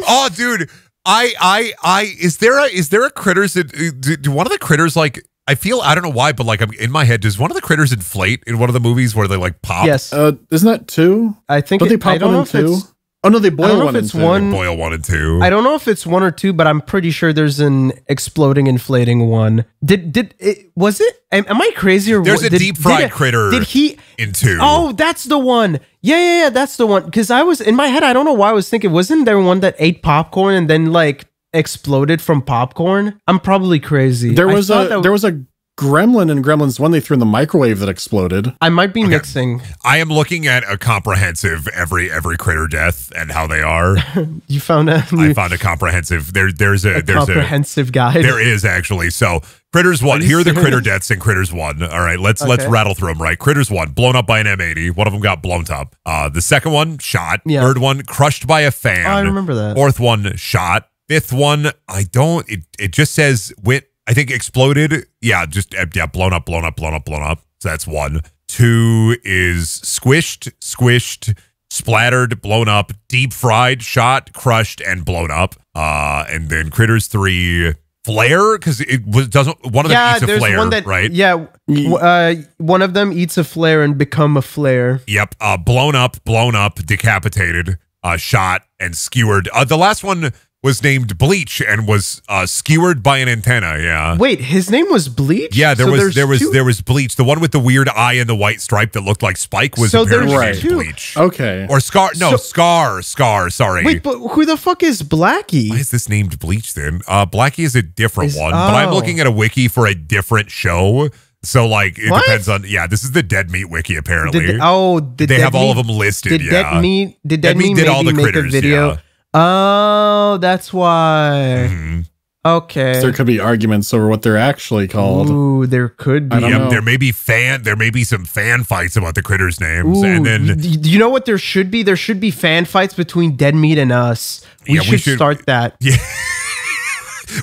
Oh, dude. Is there a critters that do one of the critters like? I don't know why, but like I'm in my head. Does one of the critters inflate in one of the movies where they like pop? Yes, isn't that two? I think they pop one and two. Oh no, they boil one and two. They boil one and two. I don't know if it's one or two, but I'm pretty sure there's an exploding, inflating one. Was it? Am I crazy or what? There's a deep fried critter. Did he in two? Oh, that's the one. Yeah, that's the one. Because I was in my head. I don't know why I was thinking. Wasn't there one that ate popcorn and then like exploded from popcorn? I'm probably crazy. There was a gremlin in Gremlins 1 they threw in the microwave that exploded. I might be mixing. I am looking at a comprehensive every critter death and how they are. You found a... I found a comprehensive. There's a comprehensive guide. There is actually. So Critters 1. Here are the critter deaths in Critters 1. All right, let's rattle through them, right? Critters 1, blown up by an M80. One of them got blown up. The second one, shot. Yeah. Third one, crushed by a fan. Oh, I remember that. Fourth one, shot. Fifth one, it just says went, I think exploded. Yeah, blown up. So that's one. Two is squished, splattered, blown up, deep fried, shot, crushed, and blown up. And then Critters 3, flare, because one of them eats a flare, right? Yeah, one of them eats a flare and become a flare. Yep, blown up, decapitated, shot, and skewered. The last one was named Bleach and was skewered by an antenna. Yeah. Wait, his name was Bleach. Yeah, there was Bleach. The one with the weird eye and the white stripe that looked like Spike was apparently named Bleach. Okay. Or Scar? No, Scar. Sorry. Wait, but who the fuck is Blackie? Why is this named Bleach then? Blackie is a different one. But I'm looking at a wiki for a different show. So like it depends on this is the Dead Meat wiki apparently. They have all of them listed. Dead Meat did all the critters. Video. Yeah. Oh, that's why. Mm-hmm. Okay. So there could be arguments over what they're actually called. Ooh, there could be. There may be some fan fights about the critters' names. Ooh, and then you know what there should be? There should be fan fights between Dead Meat and us. We should start that. Yeah.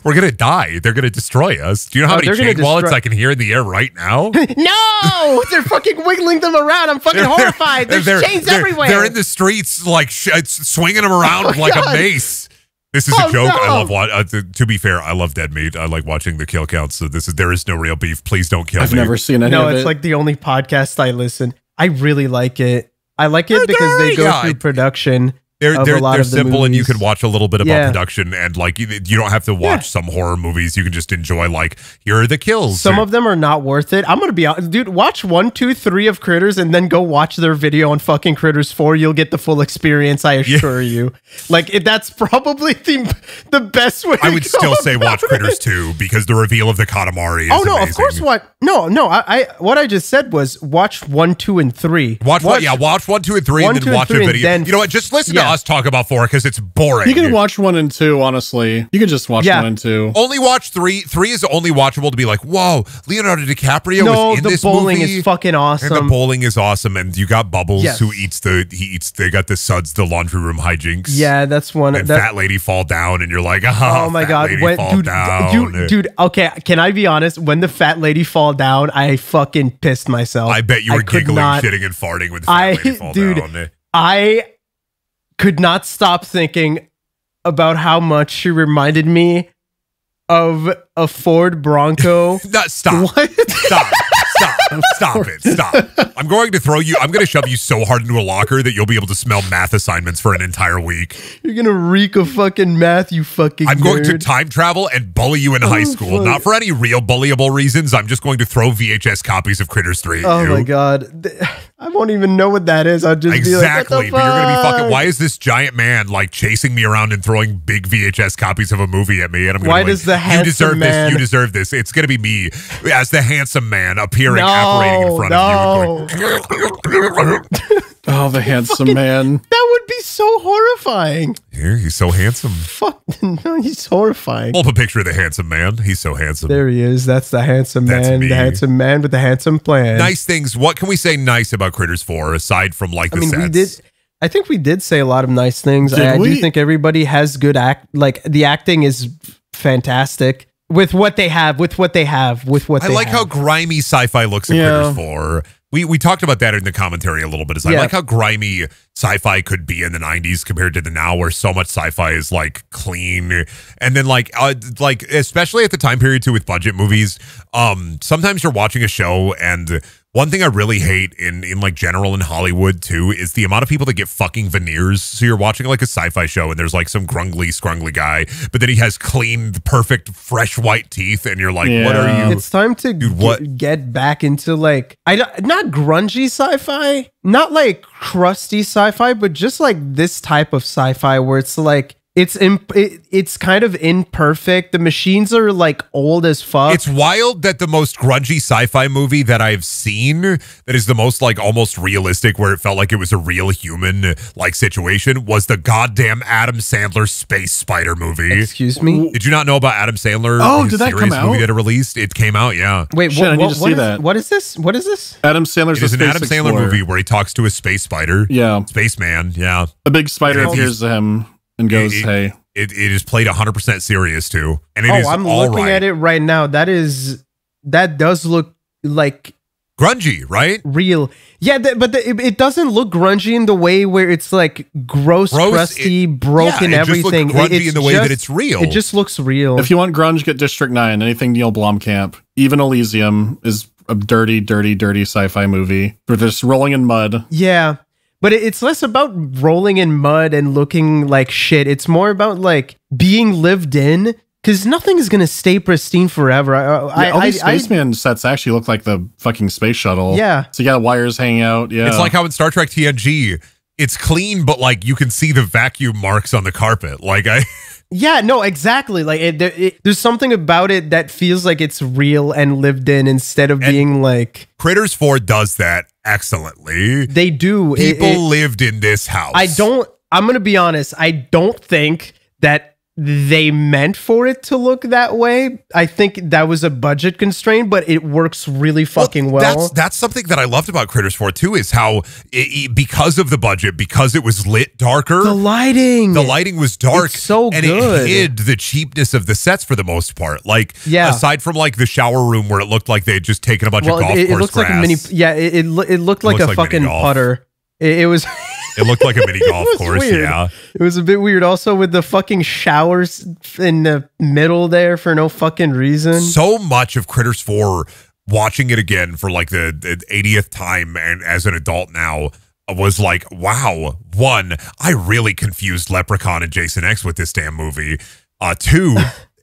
We're going to die. They're going to destroy us. Do you know how many chain wallets I can hear in the air right now? No! They're fucking wiggling them around. I'm fucking horrified. There's chains everywhere. They're in the streets, like swinging them around like a mace. This is a joke. No. I love to be fair, I love dead meat. I like watching the kill counts. So this is, there is no real beef. Please don't kill me. I've never seen any of it. It's like the only podcast I listen. I really like it. I like it because they go through production. They're simple movies. And you can watch a little bit about production, and like you don't have to watch some horror movies. You can just enjoy like, here are the kills. Some of them are not worth it. I'm going to be honest, dude, watch 1, 2, 3 of Critters and then go watch their video on fucking Critters 4. You'll get the full experience. I assure you. Like that's probably the best way. I would still say watch Critters 2 because the reveal of the Katamari is amazing. Of course. What I just said was watch 1, 2, and 3. Watch 1, 2, and 3 and then watch a video. You know what? Just listen to us talk about 4 because it's boring. You can watch 1 and 2, honestly. You can just watch 1 and 2. Only watch 3. 3 is only watchable to be like, whoa, Leonardo DiCaprio was in this movie. No, the bowling is fucking awesome. And the bowling is awesome, and you got Bubbles who eats they got the Suds, the laundry room hijinks. Yeah, that's one. And Fat Lady Fall Down, and you're like, oh my god, dude. Okay, can I be honest? When the Fat Lady Fall Down, I fucking pissed myself. I bet you were giggling, shitting, and farting with Fat Lady Fall Down. I could not stop thinking about how much she reminded me of a Ford Bronco. Stop. I'm going to shove you so hard into a locker that you'll be able to smell math assignments for an entire week. You're going to reek of fucking math, you fucking nerd. I'm going to time travel and bully you in high school. Fuck. Not for any real bullyable reasons. I'm just going to throw VHS copies of Critters 3 at you. Oh my god. I won't even know what that is. I'll just be like, but you're going to be fucking, why is this giant man like chasing me around and throwing big VHS copies of a movie at me? And I'm going you deserve this. It's going to be me as the handsome man appearing operating in front of you. Going, oh, the handsome man. That would be so horrifying. Yeah, he's so handsome. Fuck, no, he's horrifying. Pull up a picture of the handsome man. He's so handsome. There he is. That's the handsome man. Me. The handsome man with the handsome plan. Nice things. What can we say nice about Critters 4 aside from like the sets? I think we did say a lot of nice things. I do think everybody has good act. Like the acting is fantastic. With what they have, I like how grimy sci-fi looks in Critters 4. We talked about that in the commentary a little bit. I like how grimy sci-fi could be in the 90s compared to the now where so much sci-fi is like clean. And then like especially at the time period too with budget movies, sometimes you're watching a show and one thing I really hate in like general in Hollywood too is the amount of people that get fucking veneers. So you're watching like a sci-fi show and there's like some grungly, scrungly guy, but then he has clean, perfect, fresh white teeth, and you're like, what are you? It's time to get back into like not grungy sci-fi, not like crusty sci-fi, but just like this type of sci-fi where it's like it's kind of imperfect. The machines are like old as fuck. It's wild that the most grungy sci-fi movie that I've seen that is the most like almost realistic where it felt like it was a real human like situation was the goddamn Adam Sandler Space Spider movie. Excuse me? Did you not know about Adam Sandler? Oh, did that come out? Movie that it released? It came out, yeah. Wait, shit, I need to see that. What is this? What is this? Adam Sandler's Space Explorer. It is an Adam Sandler movie where he talks to a space spider. Yeah. Spaceman, yeah. The big spider appears to him and goes, hey. It is played 100% serious too, and it is all right. Oh, I'm looking at it right now. That does look like grungy, right? Real, yeah. But it doesn't look grungy in the way where it's like gross crusty, broken, everything. It grungy in the way that it's real. It just looks real. If you want grunge, get District 9. Anything Neil Blomkamp, even Elysium is a dirty, dirty, dirty sci-fi movie. They're just rolling in mud. Yeah. But it's less about rolling in mud and looking like shit. It's more about like being lived in, because nothing is going to stay pristine forever. All these spaceman sets actually look like the fucking space shuttle. Yeah. So you got wires hanging out. Yeah. It's like how in Star Trek TNG, it's clean, but like you can see the vacuum marks on the carpet. Like yeah, no, exactly. Like there's something about it that feels like it's real and lived in instead of being like... Critters 4 does that excellently. They do. People lived in this house. I'm going to be honest. I don't think that they meant for it to look that way. I think that was a budget constraint, but it works really fucking well. That's something that I loved about Critters 4 too, is how because of the budget, because it was lit darker, the lighting was dark, it's so good, and it hid the cheapness of the sets for the most part. Like, aside from like the shower room where it looked like they had just taken a bunch of golf course grass. It looked like a fucking putter. It was. It looked like a mini golf course. Weird. Yeah, it was a bit weird. Also, with the fucking showers in the middle there for no fucking reason. So much of Critters 4, watching it again for like the 80th time, and as an adult now, was like, wow. One, I really confused Leprechaun and Jason X with this damn movie. Two,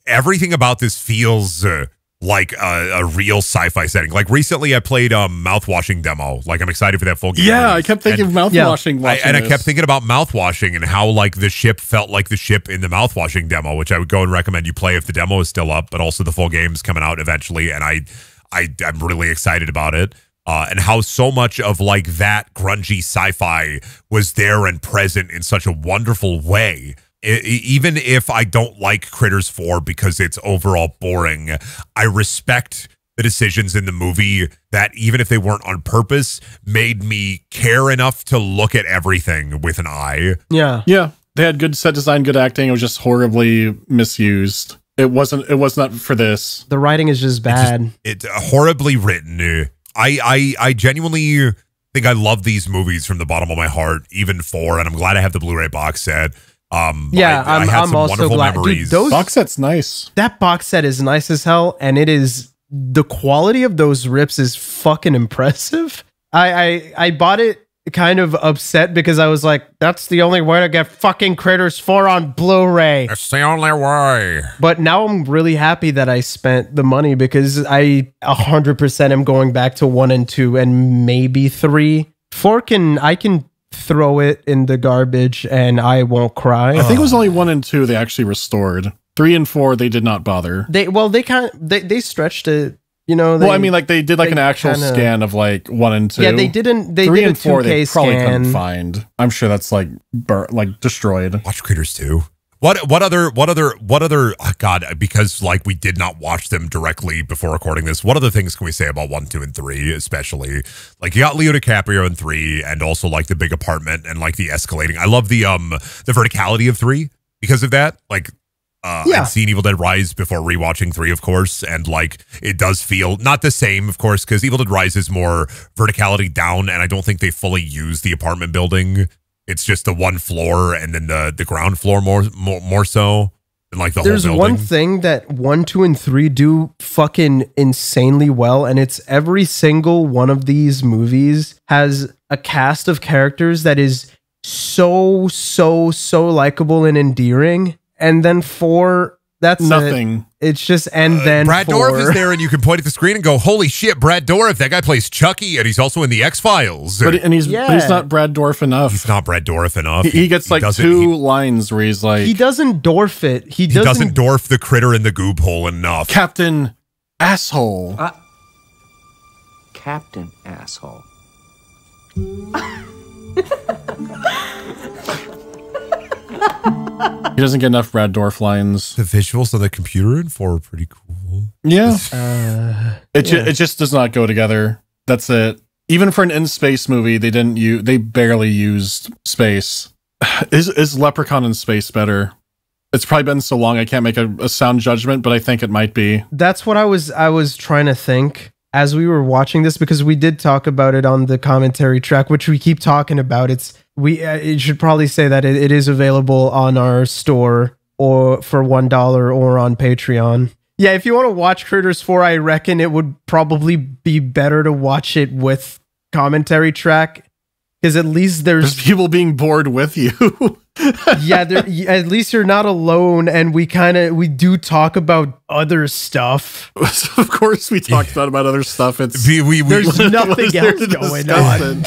everything about this feels like a real sci-fi setting. Like recently I played Mouthwashing demo. Like I'm excited for that full game. Yeah, I kept thinking Mouthwashing. Yeah. I kept thinking about Mouthwashing and how like the ship felt like the ship in the Mouthwashing demo, which I would go and recommend you play if the demo is still up, but also the full game's coming out eventually. And I'm really excited about it. And how so much of like that grungy sci-fi was there and present in such a wonderful way. Even if I don't like Critters 4 because it's overall boring, I respect the decisions in the movie that, even if they weren't on purpose, made me care enough to look at everything with an eye. Yeah. Yeah. They had good set design, good acting. It was just horribly misused. It was not for this. The writing is just bad. It's horribly written. I genuinely think I love these movies from the bottom of my heart, even 4, and I'm glad I have the Blu-ray box set. I'm also glad. Dude, those box set's nice. That box set is nice as hell, and it is, the quality of those rips is fucking impressive. I bought it kind of upset because I was like, that's the only way to get fucking Critters 4 on Blu-ray. That's the only way. But now I'm really happy that I spent the money, because I 100% am going back to 1 and 2 and maybe 3. 4 I can throw it in the garbage and I won't cry. I think it was only 1 and 2 they actually restored. 3 and 4 they did not bother. They stretched it, you know. Well, I mean, like they did like an actual scan of like 1 and 2. Yeah, they didn't. They 3 and 4 they probably couldn't find. I'm sure that's like destroyed. Watch Critters 2. What other? Oh God, because like we did not watch them directly before recording this. What other things can we say about 1, 2, and 3, especially? Like you got Leo DiCaprio in 3, and also like the big apartment and like the escalating. I love the verticality of 3 because of that. Like I'd seen Evil Dead Rise before rewatching 3, of course, and like it does feel not the same, of course, because Evil Dead Rise is more verticality down, and I don't think they fully use the apartment building. It's just the one floor and then the ground floor more so than like the whole building. There's one thing that 1, 2, and 3 do fucking insanely well, and it's every single one of these movies has a cast of characters that is so likable and endearing. And then 4, that's nothing. It's just, and then Brad Dourif is there, and you can point at the screen and go, "Holy shit, Brad Dourif! That guy plays Chucky, and he's also in the X-Files." But he's not Brad Dourif enough. He's not Brad Dourif enough. He gets like two lines where he's like, he doesn't Dorf it. He doesn't Dorf the critter in the goob hole enough. Captain Asshole. Captain Asshole. He doesn't get enough Brad Dourif lines. The visuals of the computer in 4 are pretty cool. Yeah. It just does not go together. That's it. Even for an in-space movie, they barely used space. Is Leprechaun in space better? It's probably been so long I can't make a sound judgment, but I think it might be. That's what I was trying to think as we were watching this, because we did talk about it on the commentary track, which we keep talking about. It should probably say that it is available on our store or for $1 or on Patreon. Yeah, if you want to watch Critters 4, I reckon it would probably be better to watch it with commentary track, because at least there's people being bored with you. Yeah, at least you're not alone, and we do talk about other stuff. Of course, we talked about other stuff. It's there's nothing else going on.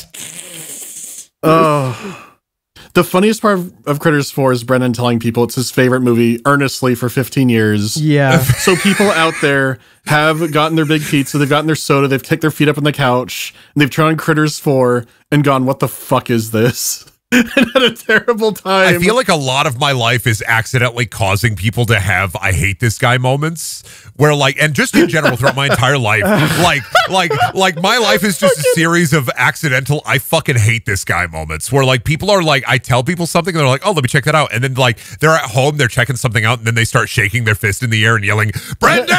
Oh, the funniest part of Critters 4 is Brennan telling people it's his favorite movie earnestly for 15 years. Yeah. So people out there have gotten their big pizza, they've gotten their soda, they've kicked their feet up on the couch, and they've tried on Critters 4 and gone, "What the fuck is this?" And had a terrible time. I feel like a lot of my life is accidentally causing people to have "I hate this guy" moments, where like, and just in general throughout my entire life, like my life is just a series of accidental "I fucking hate this guy" moments, where like people are like, I tell people something and they're like, "Oh, let me check that out," and then like they're at home, they're checking something out, and then they start shaking their fist in the air and yelling, "Brendan!"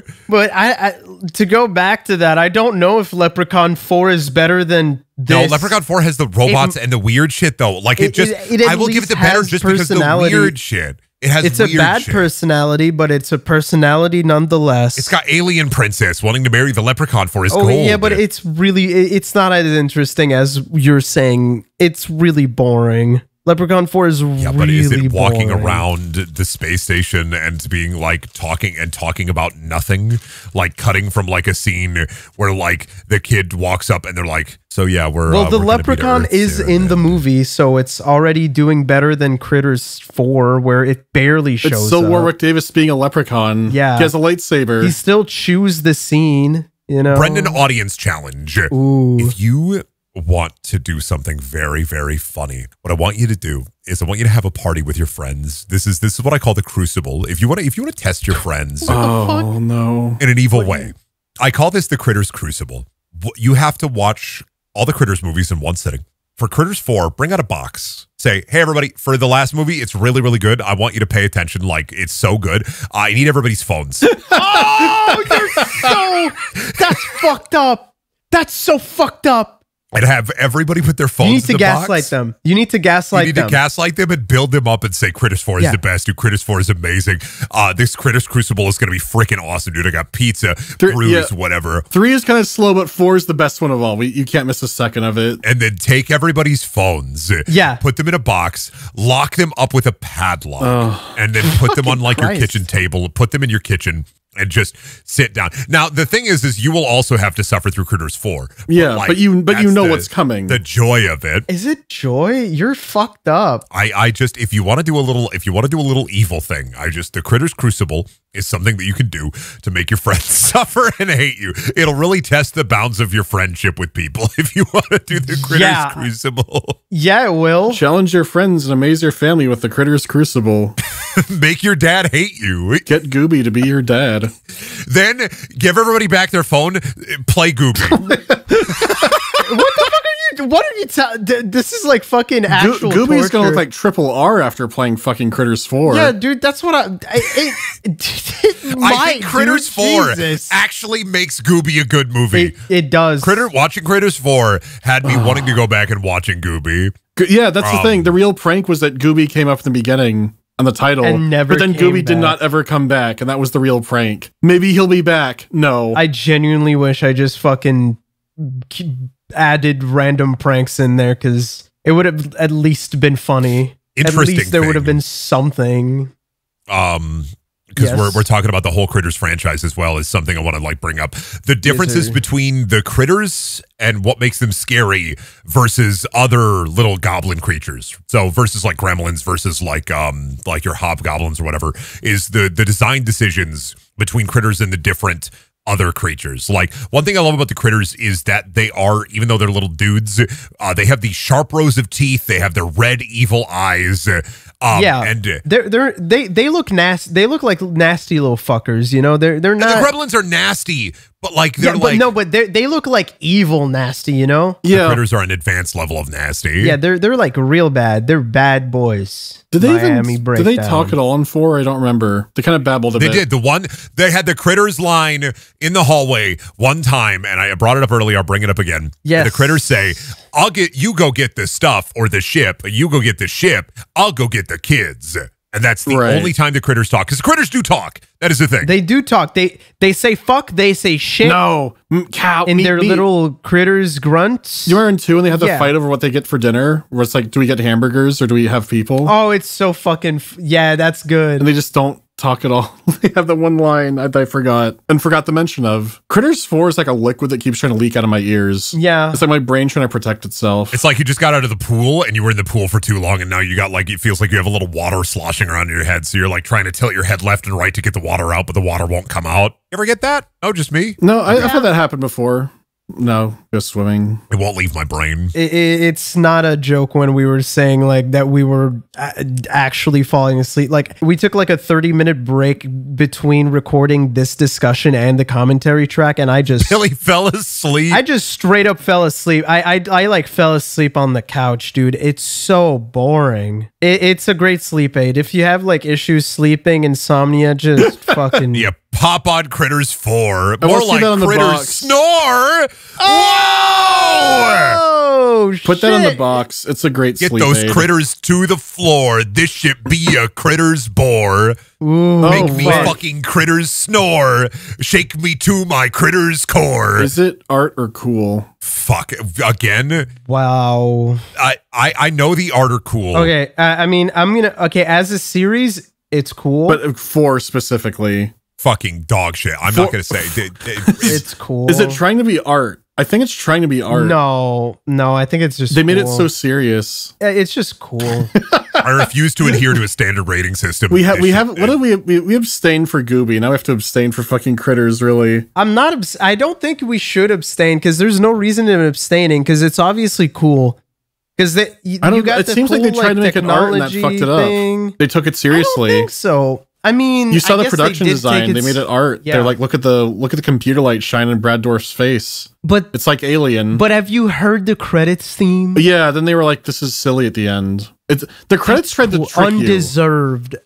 better. But I to go back to that, I don't know if Leprechaun 4 is better than this. No, Leprechaun 4 has the robots and the weird shit, though. Like, it I will give it the better just because of the weird shit. It's a bad personality, but it's a personality nonetheless. It's got Alien Princess wanting to marry the Leprechaun for his gold. Yeah, but it's really, it's not as interesting as you're saying. It's really boring. Leprechaun 4 is really boring. Yeah, but is it walking around the space station and being like talking about nothing? Like cutting from like a scene where like the kid walks up and they're like, so yeah, we're... Well, the Leprechaun is in the movie, so it's already doing better than Critters 4 where it barely shows up. It's still Warwick Davis being a Leprechaun. Yeah. He has a lightsaber. He still chews the scene, you know? Brendan, audience challenge. Ooh. If you want to do something very, very funny, what I want you to do is I want you to have a party with your friends. This is what I call the crucible. If you want to test your friends in an evil way, I call this the Critters Crucible. You have to watch all the Critters movies in one sitting. For Critters 4, bring out a box. Say, hey, everybody, for the last movie, it's really, really good. I want you to pay attention. Like, it's so good. I need everybody's phones. Oh, that's fucked up. That's so fucked up. And have everybody put their phones in the box. You need to gaslight them. You need to gaslight them and build them up and say, Critters 4 is the best, dude. Critters 4 is amazing. This Critters Crucible is going to be freaking awesome, dude. I got pizza, brews, whatever. 3 is kind of slow, but 4 is the best one of all. You can't miss a second of it. And then take everybody's phones. Yeah. Put them in a box. Lock them up with a padlock. Oh, and then put them on like your kitchen table. Put them in your kitchen. And just sit down. Now the thing is you will also have to suffer through Critters 4. Yeah, but you know what's coming. The joy of it. Is it joy? You're fucked up. I just if you want to do a little evil thing, the Critters Crucible is something that you can do to make your friends suffer and hate you. It'll really test the bounds of your friendship with people if you want to do the Critters Crucible. Yeah, it will. Challenge your friends and amaze your family with the Critters Crucible. Make your dad hate you. Get Gooby to be your dad. Then give everybody back their phone. Play Gooby. What are you? This is like fucking actual Gooby's torture. Gonna look like Triple R after playing fucking Critters 4. Yeah, dude, that's what I think Critters 4 actually makes Gooby a good movie. It does. Watching Critters 4 had me wanting to go back and watching Gooby. Yeah, that's the thing. The real prank was that Gooby came up in the beginning on the title, and never but then Gooby did not ever come back, and that was the real prank. Maybe he'll be back. No. I genuinely wish I just fucking added random pranks in there, because it would have at least been funny. Interesting. At least there would have been something. Because we're talking about the whole Critters franchise as well is something I want to like bring up. The differences between the Critters and what makes them scary versus other little goblin creatures. So versus like Gremlins versus like your Hobgoblins or whatever is the design decisions between Critters and the different other creatures. Like one thing I love about the Critters is that they are, even though they're little dudes, they have these sharp rows of teeth. They have their red evil eyes. And they look nasty. They look like nasty little fuckers. You know, they're not. The Gremlins are nasty, but like they're but they look like evil nasty. You know, the Critters are an advanced level of nasty. Yeah, they're like real bad. They're bad boys. Did they even talk at all in 4? I don't remember. They kind of babbled a bit. They did. They had the Critters line in the hallway one time, and I brought it up earlier. I'll bring it up again. Yes. The Critters say, "I'll get you. Go get the stuff or the ship. You go get the ship. I'll go get the kids." And that's the only time the Critters talk, because Critters do talk. That is the thing. They do talk. They say fuck. They say shit. No, cow. And their little Critters grunts. You were in 2 and they had the fight over what they get for dinner. Where it's like, do we get hamburgers or do we have people? Oh, it's so fucking yeah. That's good. And they just don't talk at all. They have the one line that I forgot to mention of. Critters 4 is like a liquid that keeps trying to leak out of my ears. Yeah. It's like my brain trying to protect itself. It's like you just got out of the pool and you were in the pool for too long and now you got like, it feels like you have a little water sloshing around your head. So you're like trying to tilt your head left and right to get the water out, but the water won't come out. You ever get that? Oh, just me? No, I've had that happen before. No, just swimming. It won't leave my brain. It's not a joke when we were saying like that we were actually falling asleep. Like we took like a 30-minute break between recording this discussion and the commentary track, and I just Billy fell asleep. I just straight up fell asleep. I like fell asleep on the couch, dude. It's so boring. It's a great sleep aid. If you have like issues sleeping, insomnia, just fucking Pop on Critters 4. More like Critters Snore. Oh! Whoa! Oh, put that on the box. It's a great sleep aid. Get those critters to the floor. This should be a Critters bore. Ooh, make me fucking Critters snore. Shake me to my Critters core. Is it art or cool? Fuck. Again? Wow. I know the art or cool. Okay. I mean, I'm going to... Okay, as a series, it's cool. But 4 specifically... Fucking dog shit. I'm not going to say. It's cool. Is it trying to be art? I think it's trying to be art. No, no, I think it's just They made it so serious. It's just cool. I refuse to adhere to a standard rating system. We abstained for Gooby. Now we have to abstain for fucking Critters, really. I don't think we should abstain because there's no reason in abstaining because it's obviously cool. Because you got it seems cool, like they tried to make an art and that fucked it up. They took it seriously. I don't think so. I mean, you saw the production design. They made it art. Yeah. They're like, look at the computer light shine in Brad Dourif's face. But it's like Alien. But have you heard the credits theme? Yeah. Then they were like, this is silly at the end. It's the credits tried to trick you. Undeserved.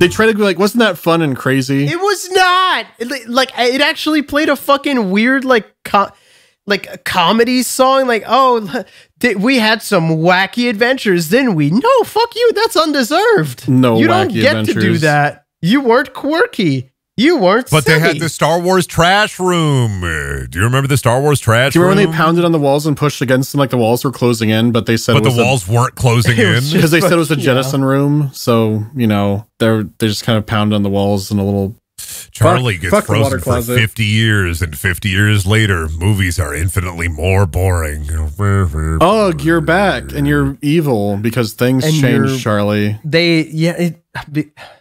They try to be like, wasn't that fun and crazy? It was not. Like, it actually played a fucking weird, like a comedy song. Like, oh, we had some wacky adventures, didn't we? No, fuck you. That's undeserved. No, you don't get to do that. You weren't quirky. You weren't. But silly. They had the Star Wars trash room. Do you remember the Star Wars trash room? Do you remember when they pounded on the walls and pushed against them like the walls were closing in, but they said but the walls weren't closing in because they said it was a jettison room. So you know they just kind of pounded on the walls and a little. Charlie gets frozen for 50 years, and 50 years later, movies are infinitely more boring. Ugh, you're back, and you're evil because things changed, Charlie. And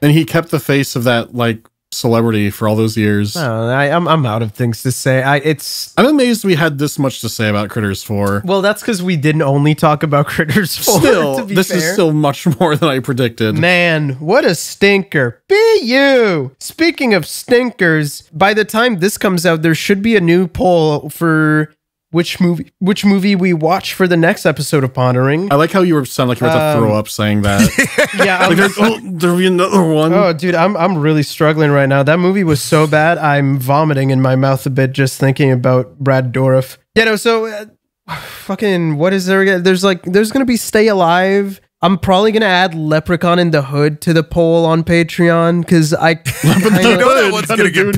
he kept the face of that like. Celebrity for all those years. Oh, I'm out of things to say. I'm amazed we had this much to say about Critters 4. Well, that's because we didn't only talk about Critters 4. Still, this is still much more than I predicted. Man, what a stinker. Be you. Speaking of stinkers, by the time this comes out, there should be a new poll for which movie we watch for the next episode of Pondering. I like how you were sound like you were about to throw up saying that. Yeah. Like, there'll be another one. Oh, dude, I'm really struggling right now. That movie was so bad, I'm vomiting in my mouth a bit just thinking about Brad Dourif. You know, so fucking what is there? There's going to be Stay Alive. I'm probably going to add Leprechaun in the Hood to the poll on Patreon because I know that one's going to get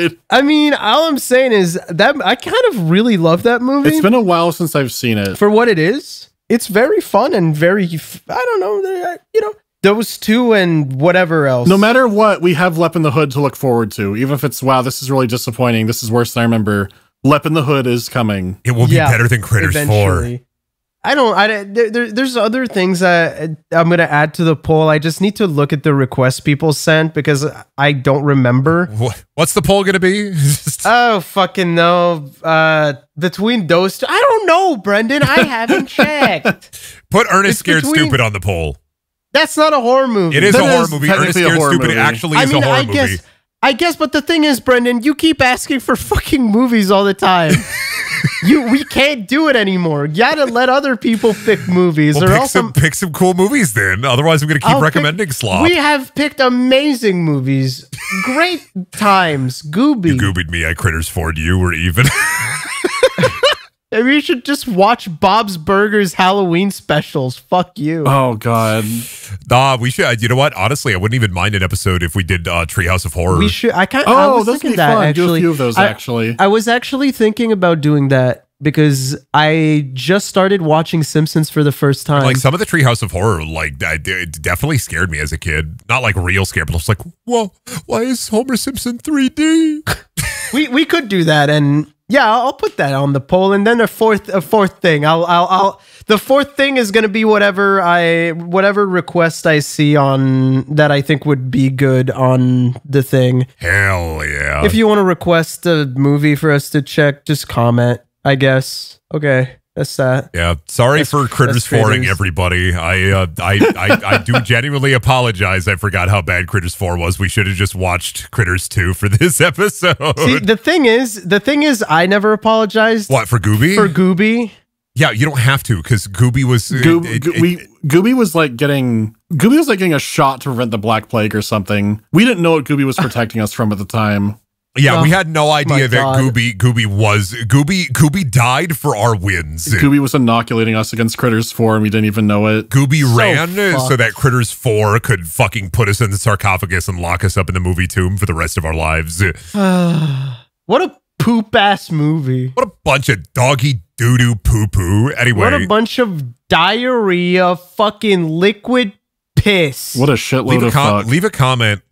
picked. I mean, all I'm saying is that I kind of really love that movie. It's been a while since I've seen it. For what it is, it's very fun and very, I don't know, you know, those two and whatever else. No matter what, we have Lep in the Hood to look forward to, even if it's, wow, this is really disappointing. This is worse than I remember. Lep in the Hood is coming. It will be better than Critters 4. There's other things that I'm going to add to the poll. I just need to look at the requests people sent because I don't remember. What's the poll going to be? Oh, fucking no. Between those two. I don't know, Brendan. I haven't checked. Put Ernest Scared Stupid on the poll. That's not a horror movie. It is a horror movie. Ernest Scared Stupid actually is a horror movie. I guess, but the thing is, Brendan, you keep asking for fucking movies all the time. We can't do it anymore. You gotta let other people pick movies. Well, pick some cool movies then. Otherwise, I'm gonna keep recommending slop. We have picked amazing movies. Great times. Gooby. You goobied me. I Critters 4'd you. We're even. Maybe you should just watch Bob's Burgers Halloween specials. Fuck you. Oh, God. Nah, we should. You know what? Honestly, I wouldn't even mind an episode if we did Treehouse of Horror. We should. I kind of. Oh, those would be fun. Actually. Do a few of those, actually. I was actually thinking about doing that because I just started watching Simpsons for the first time. Like, some of the Treehouse of Horror, like, it definitely scared me as a kid. Not, like, real scare, but I was like, whoa, why is Homer Simpson 3D? We could do that, and... Yeah, I'll put that on the poll, and then a fourth thing. The fourth thing is going to be whatever request I see on that I think would be good on the thing. Hell yeah! If you want to request a movie for us to check, just comment, I guess. Okay. That's yeah. Sorry for Critters 4-ing everybody. I do genuinely apologize. I forgot how bad Critters 4 was. We should have just watched Critters 2 for this episode. See, the thing is, I never apologized. What, for Gooby? For Gooby. Yeah, you don't have to, because Gooby was Gooby was like getting a shot to prevent the Black Plague or something. We didn't know what Gooby was protecting us from at the time. Yeah, we had no idea that Gooby died for our wins. Gooby was inoculating us against Critters 4 and we didn't even know it. Gooby ran so that Critters 4 could fucking put us in the sarcophagus and lock us up in the movie tomb for the rest of our lives. What a poop-ass movie. What a bunch of doggy doo-doo poo-poo. Anyway. What a bunch of diarrhea fucking liquid piss. What a shitload of fuck. Leave a comment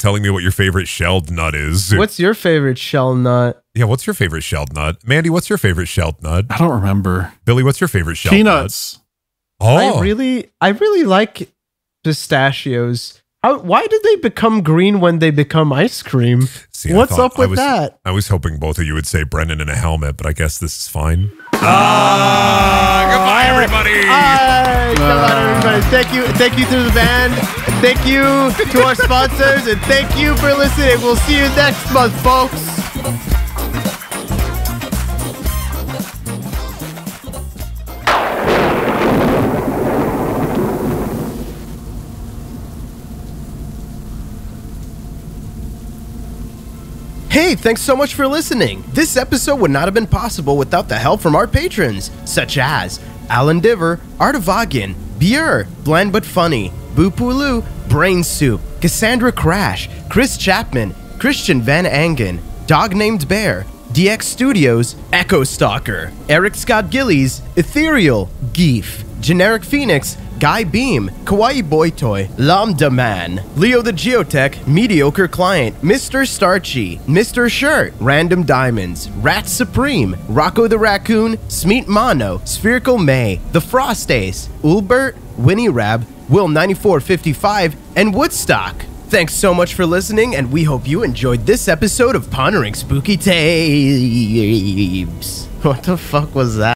telling me what your favorite shelled nut is. What's your favorite shell nut? Yeah, what's your favorite shelled nut? Mandy, what's your favorite shelled nut? I don't remember. Billy, what's your favorite shelled nut? Peanuts. Oh. I really like pistachios. Why did they become green when they become ice cream? See, what's up with that? I was hoping both of you would say Brendan in a helmet, but I guess this is fine. Goodbye, everybody. Goodbye, everybody. Thank you to the band. Thank you to our sponsors, and thank you for listening. We'll see you next month, folks. Hey, thanks so much for listening. This episode would not have been possible without the help from our patrons, such as Alan Diver, Artavagian, Bier, Bland But Funny, Boo Pulu, Brain Soup, Cassandra Crash, Chris Chapman, Christian Van Angen, Dog Named Bear, DX Studios, Echo Stalker, Eric Scott Gillies, Ethereal, Geef, Generic Phoenix, Guy Beam, Kawaii Boy Toy, Lambda Man, Leo the Geotech, Mediocre Client, Mr. Starchy, Mr. Shirt, Random Diamonds, Rat Supreme, Rocco the Raccoon, Smeet Mono, Spherical May, The Frost Ace, Ulbert, Winnie Rab, Will9455, and Woodstock. Thanks so much for listening, and we hope you enjoyed this episode of Pondering Spooky Tapes. What the fuck was that?